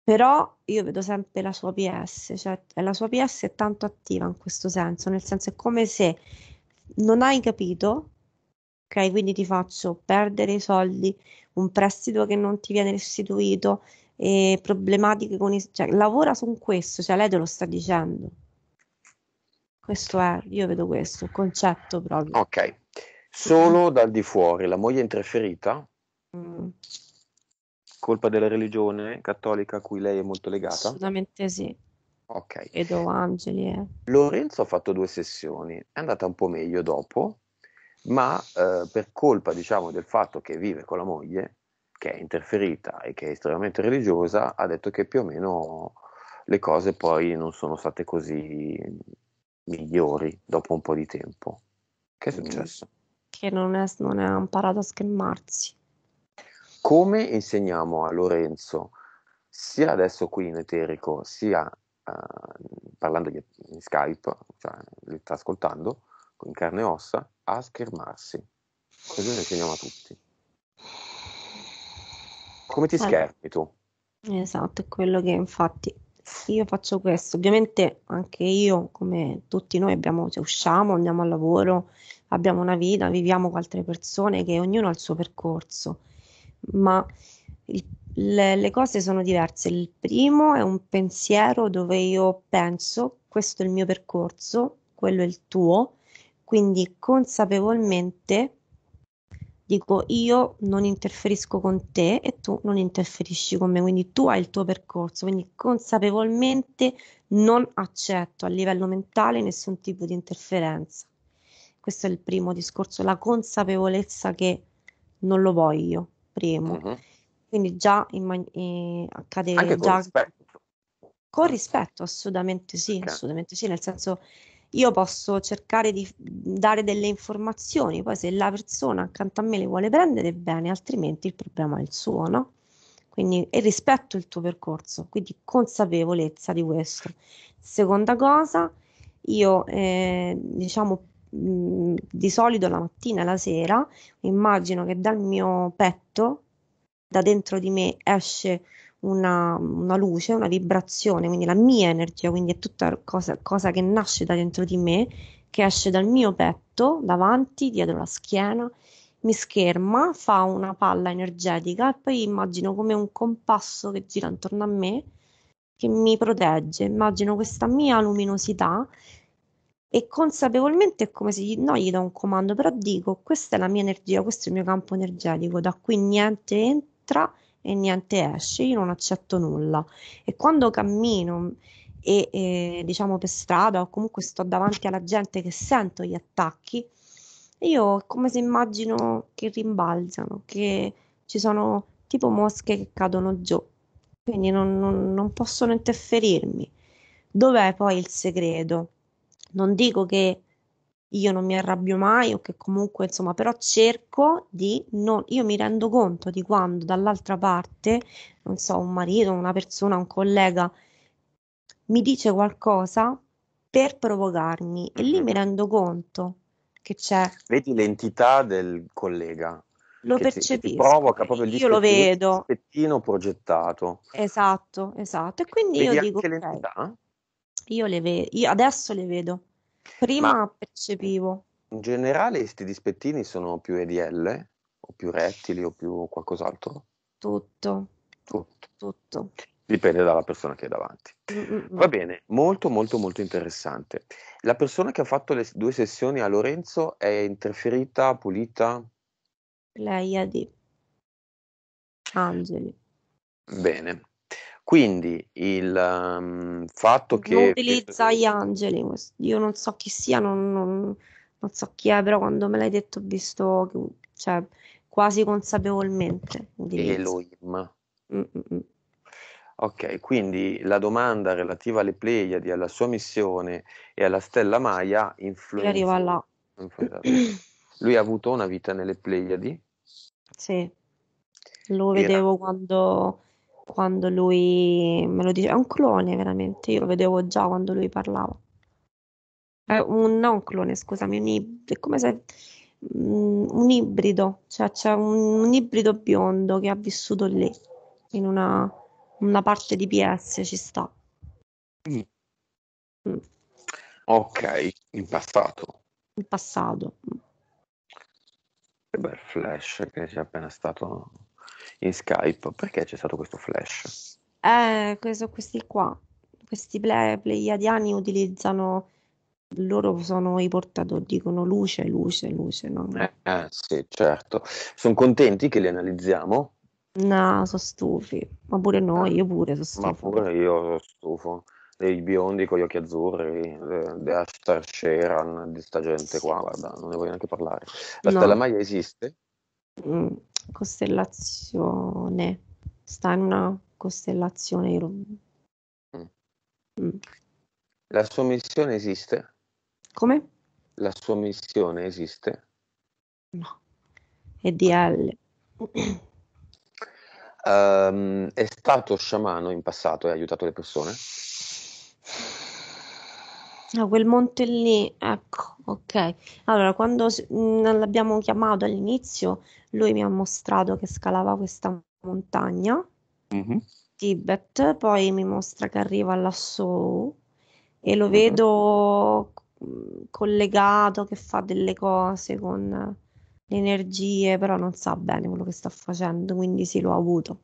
però io vedo sempre la sua PS, cioè la sua PS è tanto attiva in questo senso, nel senso è come se non hai capito, ok, quindi ti faccio perdere i soldi, un prestito che non ti viene restituito, e problematiche con i... cioè lavora su questo, cioè lei te lo sta dicendo. Questo è, io vedo questo, il concetto proprio. Ok, solo dal di fuori, la moglie è interferita, colpa della religione cattolica a cui lei è molto legata? Assolutamente sì. Ok. E do angeli. Lorenzo ha fatto 2 sessioni, è andata un po' meglio dopo, ma per colpa, diciamo, del fatto che vive con la moglie, che è interferita e che è estremamente religiosa, ha detto che più o meno le cose poi non sono state così... migliori dopo un po' di tempo. Che è successo? Che non ha imparato a schermarsi. Come insegniamo a Lorenzo, sia adesso qui in eterico, sia parlando in Skype, cioè li sta ascoltando, in carne e ossa, a schermarsi? Così lo insegniamo a tutti. Come ti schermi tu? Esatto, è quello che infatti... Io faccio questo, ovviamente anche io, come tutti noi, cioè usciamo, andiamo al lavoro, abbiamo una vita, viviamo con altre persone, che ognuno ha il suo percorso, ma le cose sono diverse. Il primo è un pensiero dove io penso, questo è il mio percorso, quello è il tuo, quindi consapevolmente dico io non interferisco con te e tu non interferisci con me, quindi tu hai il tuo percorso, quindi consapevolmente non accetto a livello mentale nessun tipo di interferenza. Questo è il primo discorso, la consapevolezza che non lo voglio, primo. Quindi già accade anche già con rispetto, assolutamente sì, okay. Assolutamente sì, nel senso... Io posso cercare di dare delle informazioni, poi se la persona accanto a me le vuole prendere bene, altrimenti il problema è il suo, no? Quindi e rispetto il tuo percorso, quindi consapevolezza di questo. Seconda cosa, io di solito la mattina e la sera immagino che dal mio petto, da dentro di me esce una luce, una vibrazione, quindi la mia energia, quindi è tutta cosa che nasce da dentro di me, che esce dal mio petto, davanti, dietro la schiena, mi scherma, fa una palla energetica e poi immagino come un compasso che gira intorno a me, che mi protegge, immagino questa mia luminosità e consapevolmente è come se gli do un comando, però dico questa è la mia energia, questo è il mio campo energetico, da qui niente entra e niente esce, io non accetto nulla e quando cammino e diciamo per strada o comunque sto davanti alla gente che sento gli attacchi, io è come se immagino che rimbalzano, che ci sono tipo mosche che cadono giù, quindi non possono interferirmi. Dov'è poi il segreto? Non dico che io non mi arrabbio mai o che comunque insomma, però cerco di non, io mi rendo conto di quando dall'altra parte, non so, un marito, una persona, un collega mi dice qualcosa per provocarmi e lì mi rendo conto che c'è. Vedi l'entità del collega. Lo percepisco, provoca proprio io lo vedo. Il dispettino progettato. Esatto, esatto. E quindi vedi, io dico, okay, io le vedo, io adesso le vedo, prima percepivo. In generale questi dispettini sono più EDL, o più rettili, o più qualcos'altro? Tutto, tutto, tutto. Dipende dalla persona che è davanti. Va bene, molto molto molto interessante. La persona che ha fatto le due sessioni a Lorenzo è interferita, pulita? Pleiadi, angeli. Bene, quindi il fatto che non utilizza gli angeli, io non so chi sia, non so chi è, però quando me l'hai detto ho visto che, cioè, quasi consapevolmente utilizza. Elohim. Ok, quindi la domanda relativa alle Pleiadi, alla sua missione e alla stella Maia influenza. Arriva là. Lui ha avuto una vita nelle Pleiadi? Sì, lo vedevo quando lui me lo diceva, è un clone veramente, io lo vedevo già quando lui parlava. Non un clone, scusami, è come se un ibrido, cioè c'è un ibrido biondo che ha vissuto lì, in una parte di PS ci sta. Ok, in passato. In passato. Che bel flash che c'è appena stato in Skype. Perché c'è stato questo flash? Questi qua, questi pleiadiani utilizzano, loro sono i portatori, dicono luce, luce, luce. No? Sì, certo. Sono contenti che li analizziamo? No, sono stufi. Ma pure noi, io pure sono stufo. Ma pure io sono stufo. Dei biondi con gli occhi azzurri, di Ashtar Sheran, di sta gente qua, guarda, non ne voglio neanche parlare. La stella Maia esiste? Costellazione, sta in una costellazione. La sua missione esiste? Come? La sua missione esiste? No, EDL. È stato sciamano in passato e ha aiutato le persone? A quel monte lì, ecco, ok. Allora, quando l'abbiamo chiamato all'inizio, lui mi ha mostrato che scalava questa montagna, Tibet, poi mi mostra che arriva lassù e lo vedo collegato, che fa delle cose con le energie, però non sa bene quello che sta facendo, quindi sì, l'ho avuto.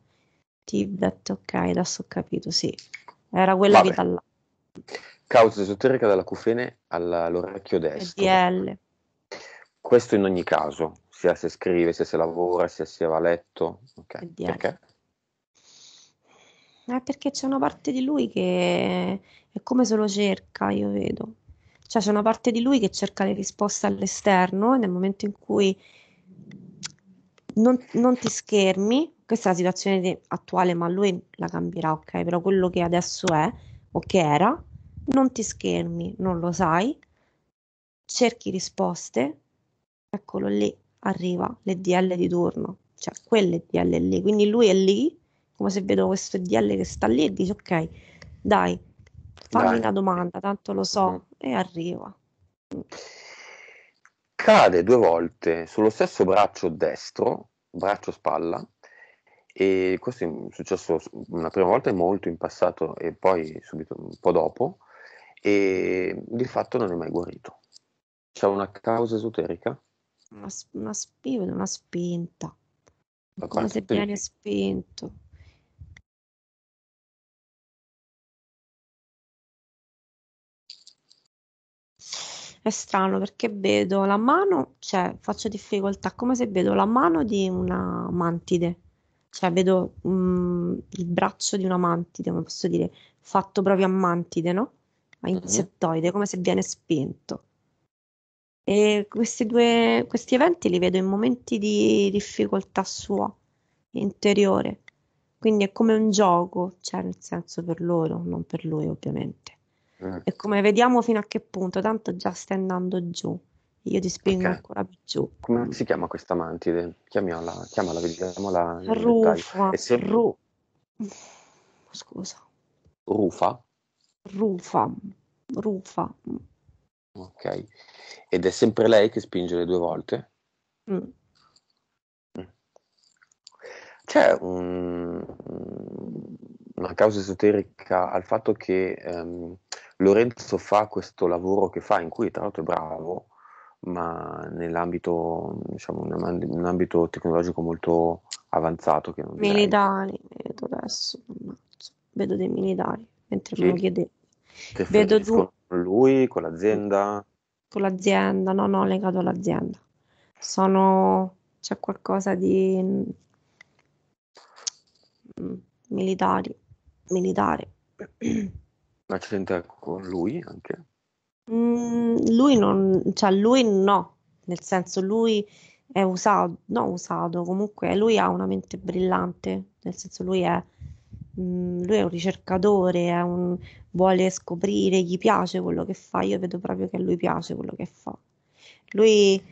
Tibet, ok, adesso ho capito, sì. Era quella che da là. Causa esoterica dalla cufene all'orecchio destro. EDL. Questo in ogni caso, sia se scrive, sia se lavora, sia se va a letto. Okay. Perché? Perché c'è una parte di lui che è come se lo cerca, io vedo. Cioè c'è una parte di lui che cerca le risposte all'esterno e nel momento in cui non ti schermi, questa è la situazione attuale, ma lui la cambierà, ok? Però quello che adesso è, o che era, non ti schermi, non lo sai, cerchi risposte, eccolo lì, arriva l'EDL di turno, cioè quell'EDL lì, quindi lui è lì, come se vedo questo EDL che sta lì e dice ok, dai, fammi una domanda, tanto lo so, e arriva. Cade due volte sullo stesso braccio destro, braccio spalla, e questo è successo una prima volta molto in passato e poi subito un po' dopo, e di fatto non è mai guarito. C'è una causa esoterica? Una spinta, come se viene spinto. È strano perché vedo la mano, cioè faccio difficoltà, come se vedo la mano di una mantide, cioè vedo il braccio di una mantide, come posso dire, fatto proprio a mantide, no? A insettoide, come se viene spinto. E questi eventi li vedo in momenti di difficoltà sua, interiore. Quindi è come un gioco, cioè nel senso per loro, non per lui ovviamente. E come vediamo fino a che punto, tanto già stai andando giù, io ti spingo ancora più giù. Come si chiama questa mantide? Chiamala, vediamola. Rufa. Rufa. Rufa. Ok, ed è sempre lei che spinge le due volte? C'è una causa esoterica al fatto che Lorenzo fa questo lavoro che fa, in cui tra l'altro è bravo, ma nell'ambito, diciamo, un ambito tecnologico molto avanzato. Che non militari, vedo adesso, vedo dei militari, mentre sì, me lo chiedevo. Vedo tu... Con lui, con l'azienda? Con l'azienda, no, legato all'azienda. Sono... c'è qualcosa di... militari. Ma c'entra con lui anche? Lui non, cioè lui no, nel senso lui è usato, comunque lui ha una mente brillante, nel senso lui è un ricercatore, vuole scoprire, gli piace quello che fa, io vedo proprio che a lui piace quello che fa. Lui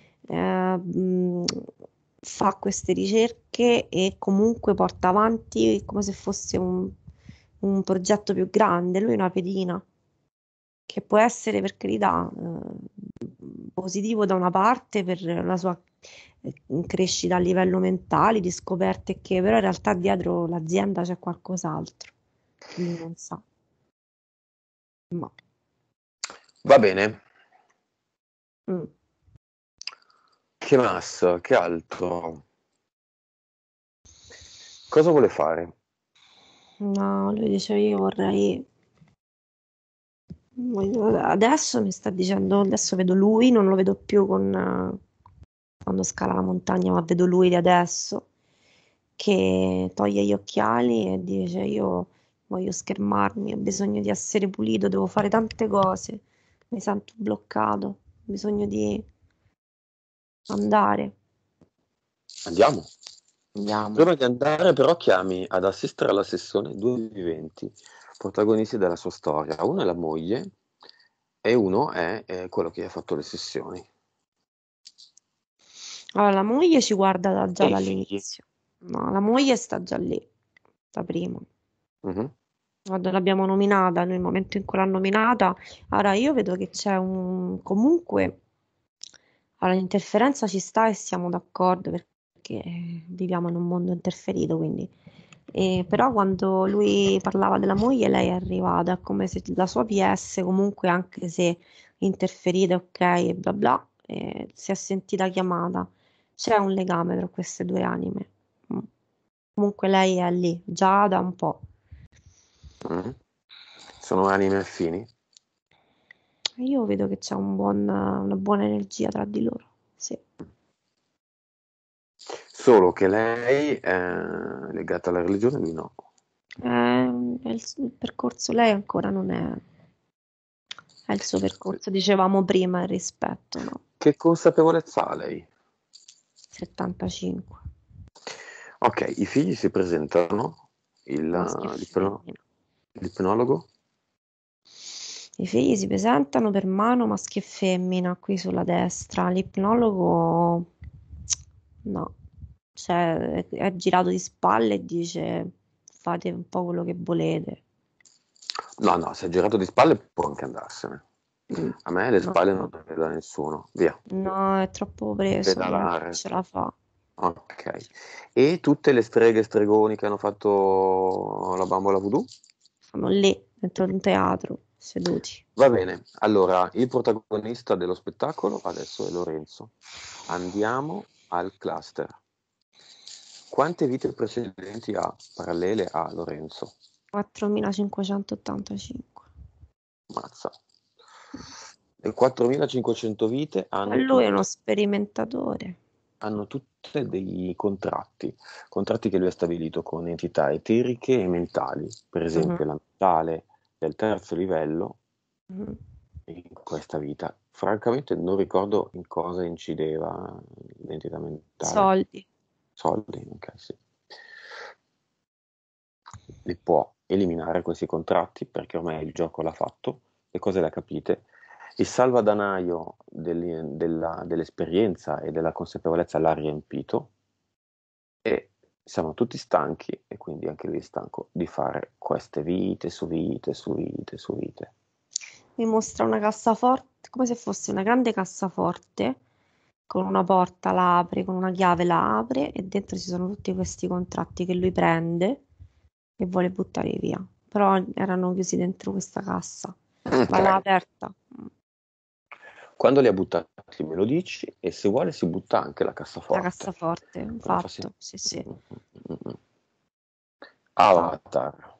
fa queste ricerche e comunque porta avanti come se fosse un progetto più grande. Lui è una pedina che può essere, per carità, positivo da una parte per la sua crescita a livello mentale, di scoperte, che però in realtà dietro l'azienda c'è qualcos'altro, quindi non so. Ma va bene. Che massa, che altro? Cosa vuole fare? No, lui diceva io vorrei... Adesso mi sta dicendo, adesso vedo lui, non lo vedo più con quando scala la montagna, ma vedo lui di adesso, che toglie gli occhiali e dice io voglio schermarmi, ho bisogno di essere pulito, devo fare tante cose, mi sento bloccato, ho bisogno di... Andiamo. Prima di andare però chiami ad assistere alla sessione due viventi, protagonisti della sua storia. Uno è la moglie e uno è quello che ha fatto le sessioni. Allora la moglie ci guarda già dall'inizio. No, la moglie sta già lì da prima. Quando l'abbiamo nominata, nel momento in cui l'ha nominata, allora io vedo che c'è un comunque... Allora, l'interferenza ci sta e siamo d'accordo perché viviamo in un mondo interferito, quindi. Però quando lui parlava della moglie, lei è arrivata, è come se la sua PS, comunque anche se interferita, ok, e bla bla, si è sentita chiamata. C'è un legame tra queste due anime. Comunque lei è lì, già da un po'. Sono anime affini? Io vedo che c'è una buona energia tra di loro, sì. Solo che lei è legata alla religione, lui no. Il percorso, lei ancora non è il suo percorso, dicevamo prima, il rispetto, no? Che consapevolezza ha lei? 75. Ok, i figli si presentano, l'ipnologo? I figli si presentano per mano maschio e femmina, qui sulla destra. L'ipnologo no, cioè è girato di spalle e dice fate un po' quello che volete. No, se è girato di spalle può anche andarsene. A me le spalle non le dà nessuno, via. No, è troppo preso, non ce la fa. Ok, e tutte le streghe e stregoni che hanno fatto la bambola voodoo? Sono lì, dentro un teatro. Seduti. Va bene, allora il protagonista dello spettacolo adesso è Lorenzo. Andiamo al cluster. Quante vite precedenti ha, parallele a Lorenzo? 4585. Mazza. Le 4500 vite hanno... Lui è uno sperimentatore. Hanno tutte dei contratti che lui ha stabilito con entità eteriche e mentali, per esempio la mentale del terzo livello in questa vita. Francamente non ricordo in cosa incideva l'entità mentale. Soldi, ok, sì. Li può eliminare questi contratti perché ormai il gioco l'ha fatto, le cose le capite. Il salvadanaio dell'esperienza e della consapevolezza l'ha riempito e siamo tutti stanchi, e quindi anche lì stanco di fare queste vite su vite su vite su vite. Mi mostra una cassaforte, come se fosse una grande cassaforte, con una porta la apre, con una chiave la apre, e dentro ci sono tutti questi contratti che lui prende e vuole buttare via. Però erano chiusi dentro questa cassa, ma l'ha aperta. Quando li ha buttati me lo dici, e se vuole si butta anche la cassaforte. La cassaforte, infatti, sì. Avatar.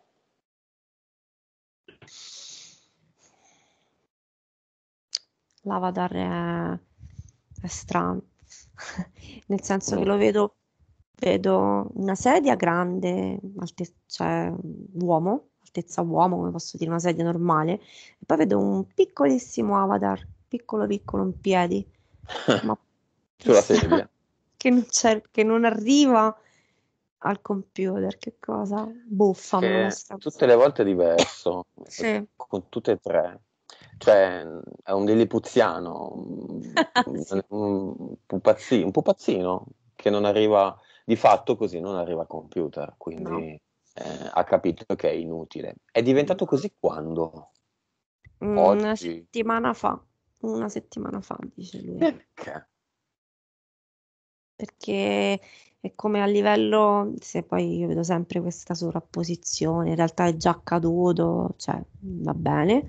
L'avatar è strano, nel senso che lo vedo una sedia grande, cioè uomo, altezza uomo, come posso dire, una sedia normale, e poi vedo un piccolissimo avatar, piccolo in piedi, ma sulla sedia che non arriva al computer. Che cosa buffa, tutte le volte è diverso, sì. Con tutte e tre, cioè è un lillipuziano, sì. un pupazzino che non arriva, di fatto così non arriva al computer, quindi no. Ha capito che è inutile. È diventato così quando? Oggi. Una settimana fa, dice lui. Perché? Perché è come a livello, se poi io vedo sempre questa sovrapposizione, in realtà è già accaduto, cioè va bene,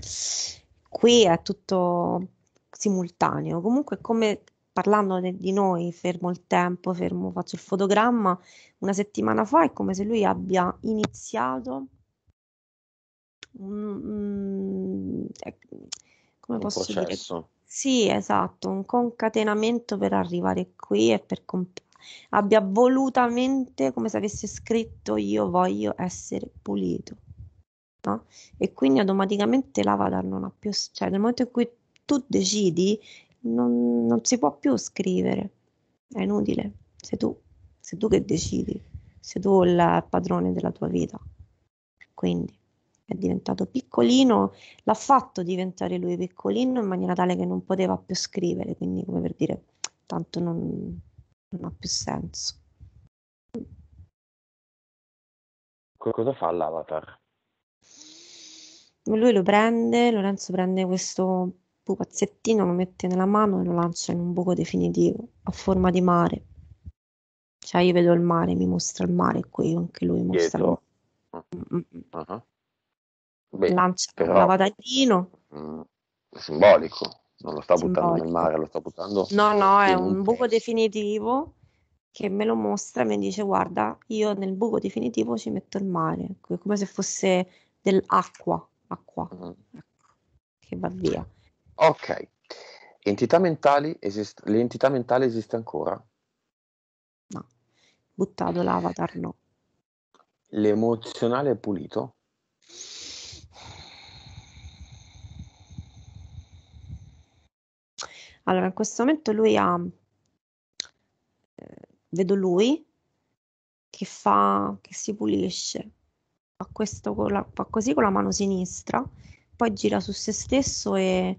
qui è tutto simultaneo, comunque è come, parlando di noi, fermo il tempo, faccio il fotogramma, una settimana fa è come se lui abbia iniziato, come posso dire? Sì, esatto, un concatenamento per arrivare qui, e per abbia volutamente, come se avesse scritto, io voglio essere pulito, no? E quindi automaticamente l'avatar non ha più, cioè nel momento in cui tu decidi non si può più scrivere, è inutile, sei tu che decidi, sei tu il padrone della tua vita, quindi è diventato piccolino, l'ha fatto diventare lui piccolino in maniera tale che non poteva più scrivere, quindi come per dire, tanto non ha più senso. Cosa fa l'avatar? Lui lo prende, Lorenzo prende questo pupazzettino, lo mette nella mano e lo lancia in un buco definitivo a forma di mare. Cioè io vedo il mare, mi mostra il mare, qui anche lui mostra il mare. Beh, lancia però, l'avatarino simbolico, non lo sta buttando nel mare, lo sta buttando è un buco definitivo che me lo mostra e mi dice guarda, io nel buco definitivo ci metto il mare, come se fosse dell'acqua che va via. Ok, entità mentali l'entità mentale esiste ancora? No, buttato l'avatar no. L'emozionale è pulito? Allora, in questo momento lui vedo lui che si pulisce, fa così con la mano sinistra, poi gira su se stesso e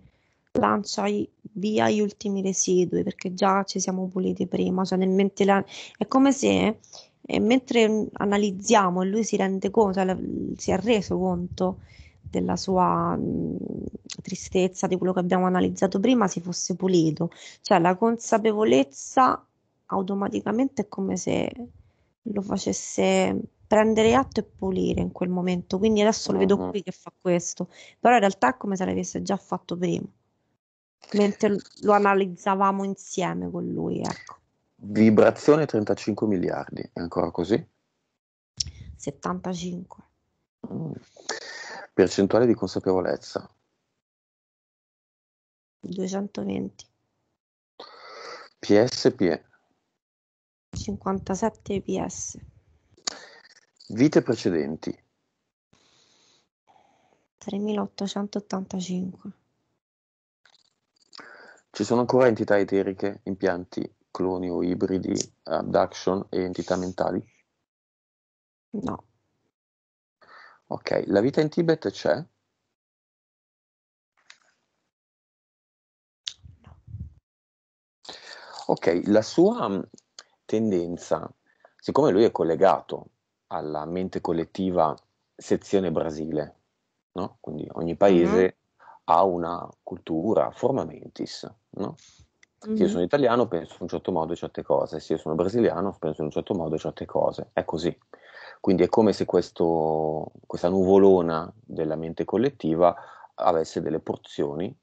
lancia via gli ultimi residui, perché già ci siamo puliti prima, cioè è come se mentre analizziamo e lui si rende conto, si è reso conto della sua tristezza, di quello che abbiamo analizzato prima, si fosse pulito, cioè la consapevolezza automaticamente è come se lo facesse prendere atto e pulire in quel momento, quindi adesso lo vedo qui che fa questo, però in realtà è come se l'avesse già fatto prima, mentre lo analizzavamo insieme con lui, ecco. Vibrazione 35 miliardi, è ancora così? 75. Percentuale di consapevolezza? 220. PSP? 57 PS. Vite precedenti? 3885. Ci sono ancora entità eteriche, impianti, cloni o ibridi, abduction e entità mentali? No. Ok, la vita in Tibet c'è? No. Ok, la sua tendenza siccome lui è collegato alla mente collettiva sezione Brasile, no? Quindi ogni paese ha una cultura, forma mentis, no? Se io sono italiano penso in un certo modo certe cose, se io sono brasiliano penso in un certo modo certe cose, è così. Quindi è come se questa nuvolona della mente collettiva avesse delle porzioni,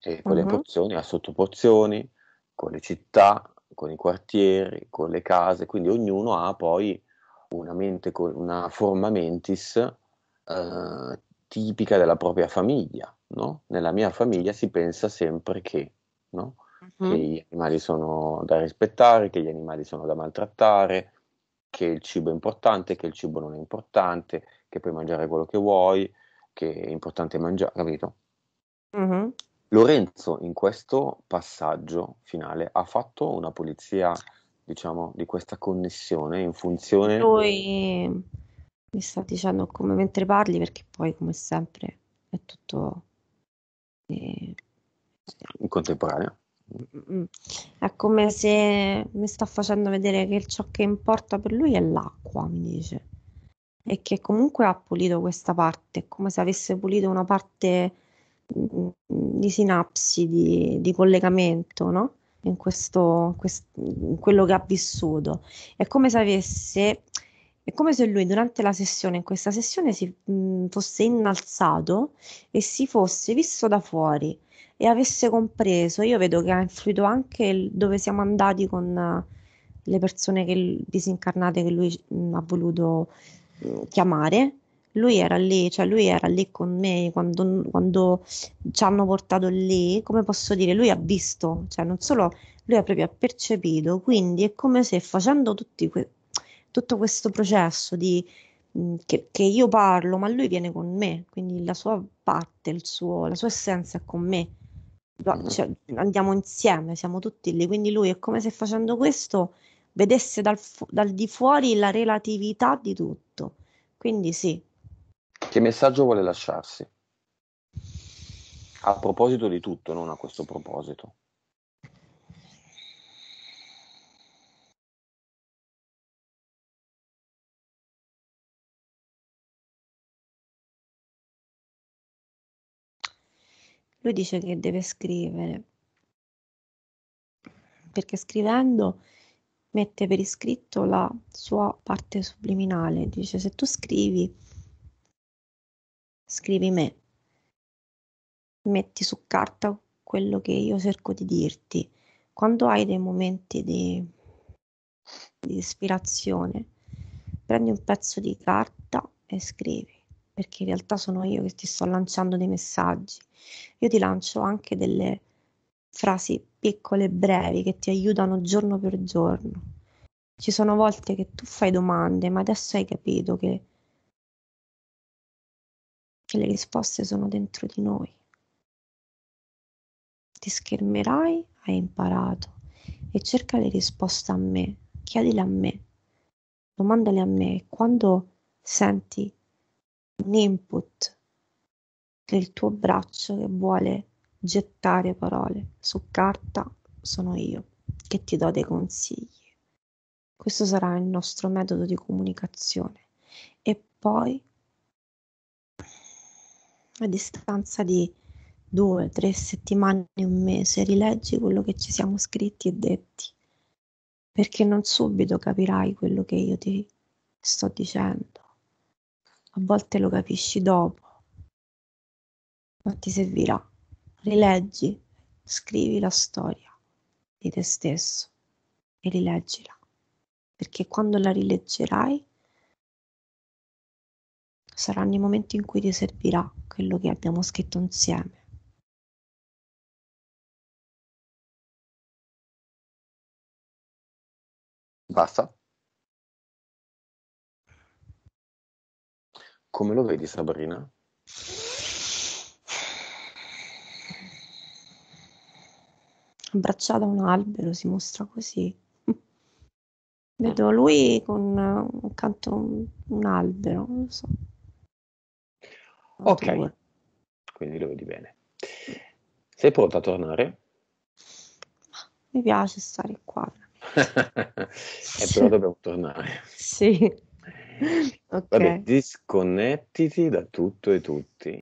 e quelle porzioni ha sottoporzioni, con le città, con i quartieri, con le case, quindi ognuno ha poi una mente, una forma mentis tipica della propria famiglia, no? Nella mia famiglia si pensa sempre che, no? Che gli animali sono da rispettare, che gli animali sono da maltrattare, che il cibo è importante, che il cibo non è importante, che puoi mangiare quello che vuoi, che è importante mangiare, capito? Lorenzo in questo passaggio finale ha fatto una pulizia, diciamo, di questa connessione in funzione... Lui mi sta dicendo come mentre parli, perché poi come sempre è tutto... in contemporanea. È come se mi sta facendo vedere che ciò che importa per lui è l'acqua, mi dice, e che comunque ha pulito questa parte, come se avesse pulito una parte di sinapsi, di collegamento, no? In in quello che ha vissuto. È come se avesse, è come se lui durante la sessione, in questa sessione, si fosse innalzato e si fosse visto da fuori e avesse compreso. Io vedo che ha influito anche dove siamo andati con le persone disincarnate che lui ha voluto chiamare. Lui era lì, cioè lui era lì con me quando ci hanno portato lì, come posso dire, lui ha visto, cioè non solo, lui ha proprio percepito. Quindi è come se facendo tutto questo processo che io parlo, ma lui viene con me, quindi la sua parte, la sua essenza è con me, cioè, andiamo insieme, siamo tutti lì, quindi lui è come se facendo questo vedesse dal di fuori la relatività di tutto, quindi sì. Che messaggio vuole lasciarsi? A proposito di tutto, non a questo proposito. Lui dice che deve scrivere, perché scrivendo mette per iscritto la sua parte subliminale. Dice: se tu scrivi me, metti su carta quello che io cerco di dirti. Quando hai dei momenti di ispirazione, prendi un pezzo di carta e scrivi, perché in realtà sono io che ti sto lanciando dei messaggi. Io ti lancio anche delle frasi piccole e brevi che ti aiutano giorno per giorno. Ci sono volte che tu fai domande, ma adesso hai capito che le risposte sono dentro di noi. Ti schermerai, hai imparato, e cerca le risposte a me, chiedile a me, domandale a me, e quando senti un input del tuo braccio che vuole gettare parole su carta, sono io che ti do dei consigli. Questo sarà il nostro metodo di comunicazione. E poi a distanza di 2, 3 settimane, un mese, rileggi quello che ci siamo scritti e detti, perché non subito capirai quello che io ti sto dicendo. A volte lo capisci dopo, ma ti servirà. Rileggi, scrivi la storia di te stesso e rileggila, perché quando la rileggerai saranno i momenti in cui ti servirà quello che abbiamo scritto insieme. Basta. Come lo vedi, Sabrina? Abbracciata a un albero, si mostra così. Vedo lui con accanto un albero, non so. Ok, quindi lo vedi bene. Sei pronta a tornare? Mi piace stare qua. e però dobbiamo tornare. Sì. Okay. Vabbè, disconnettiti da tutto e tutti.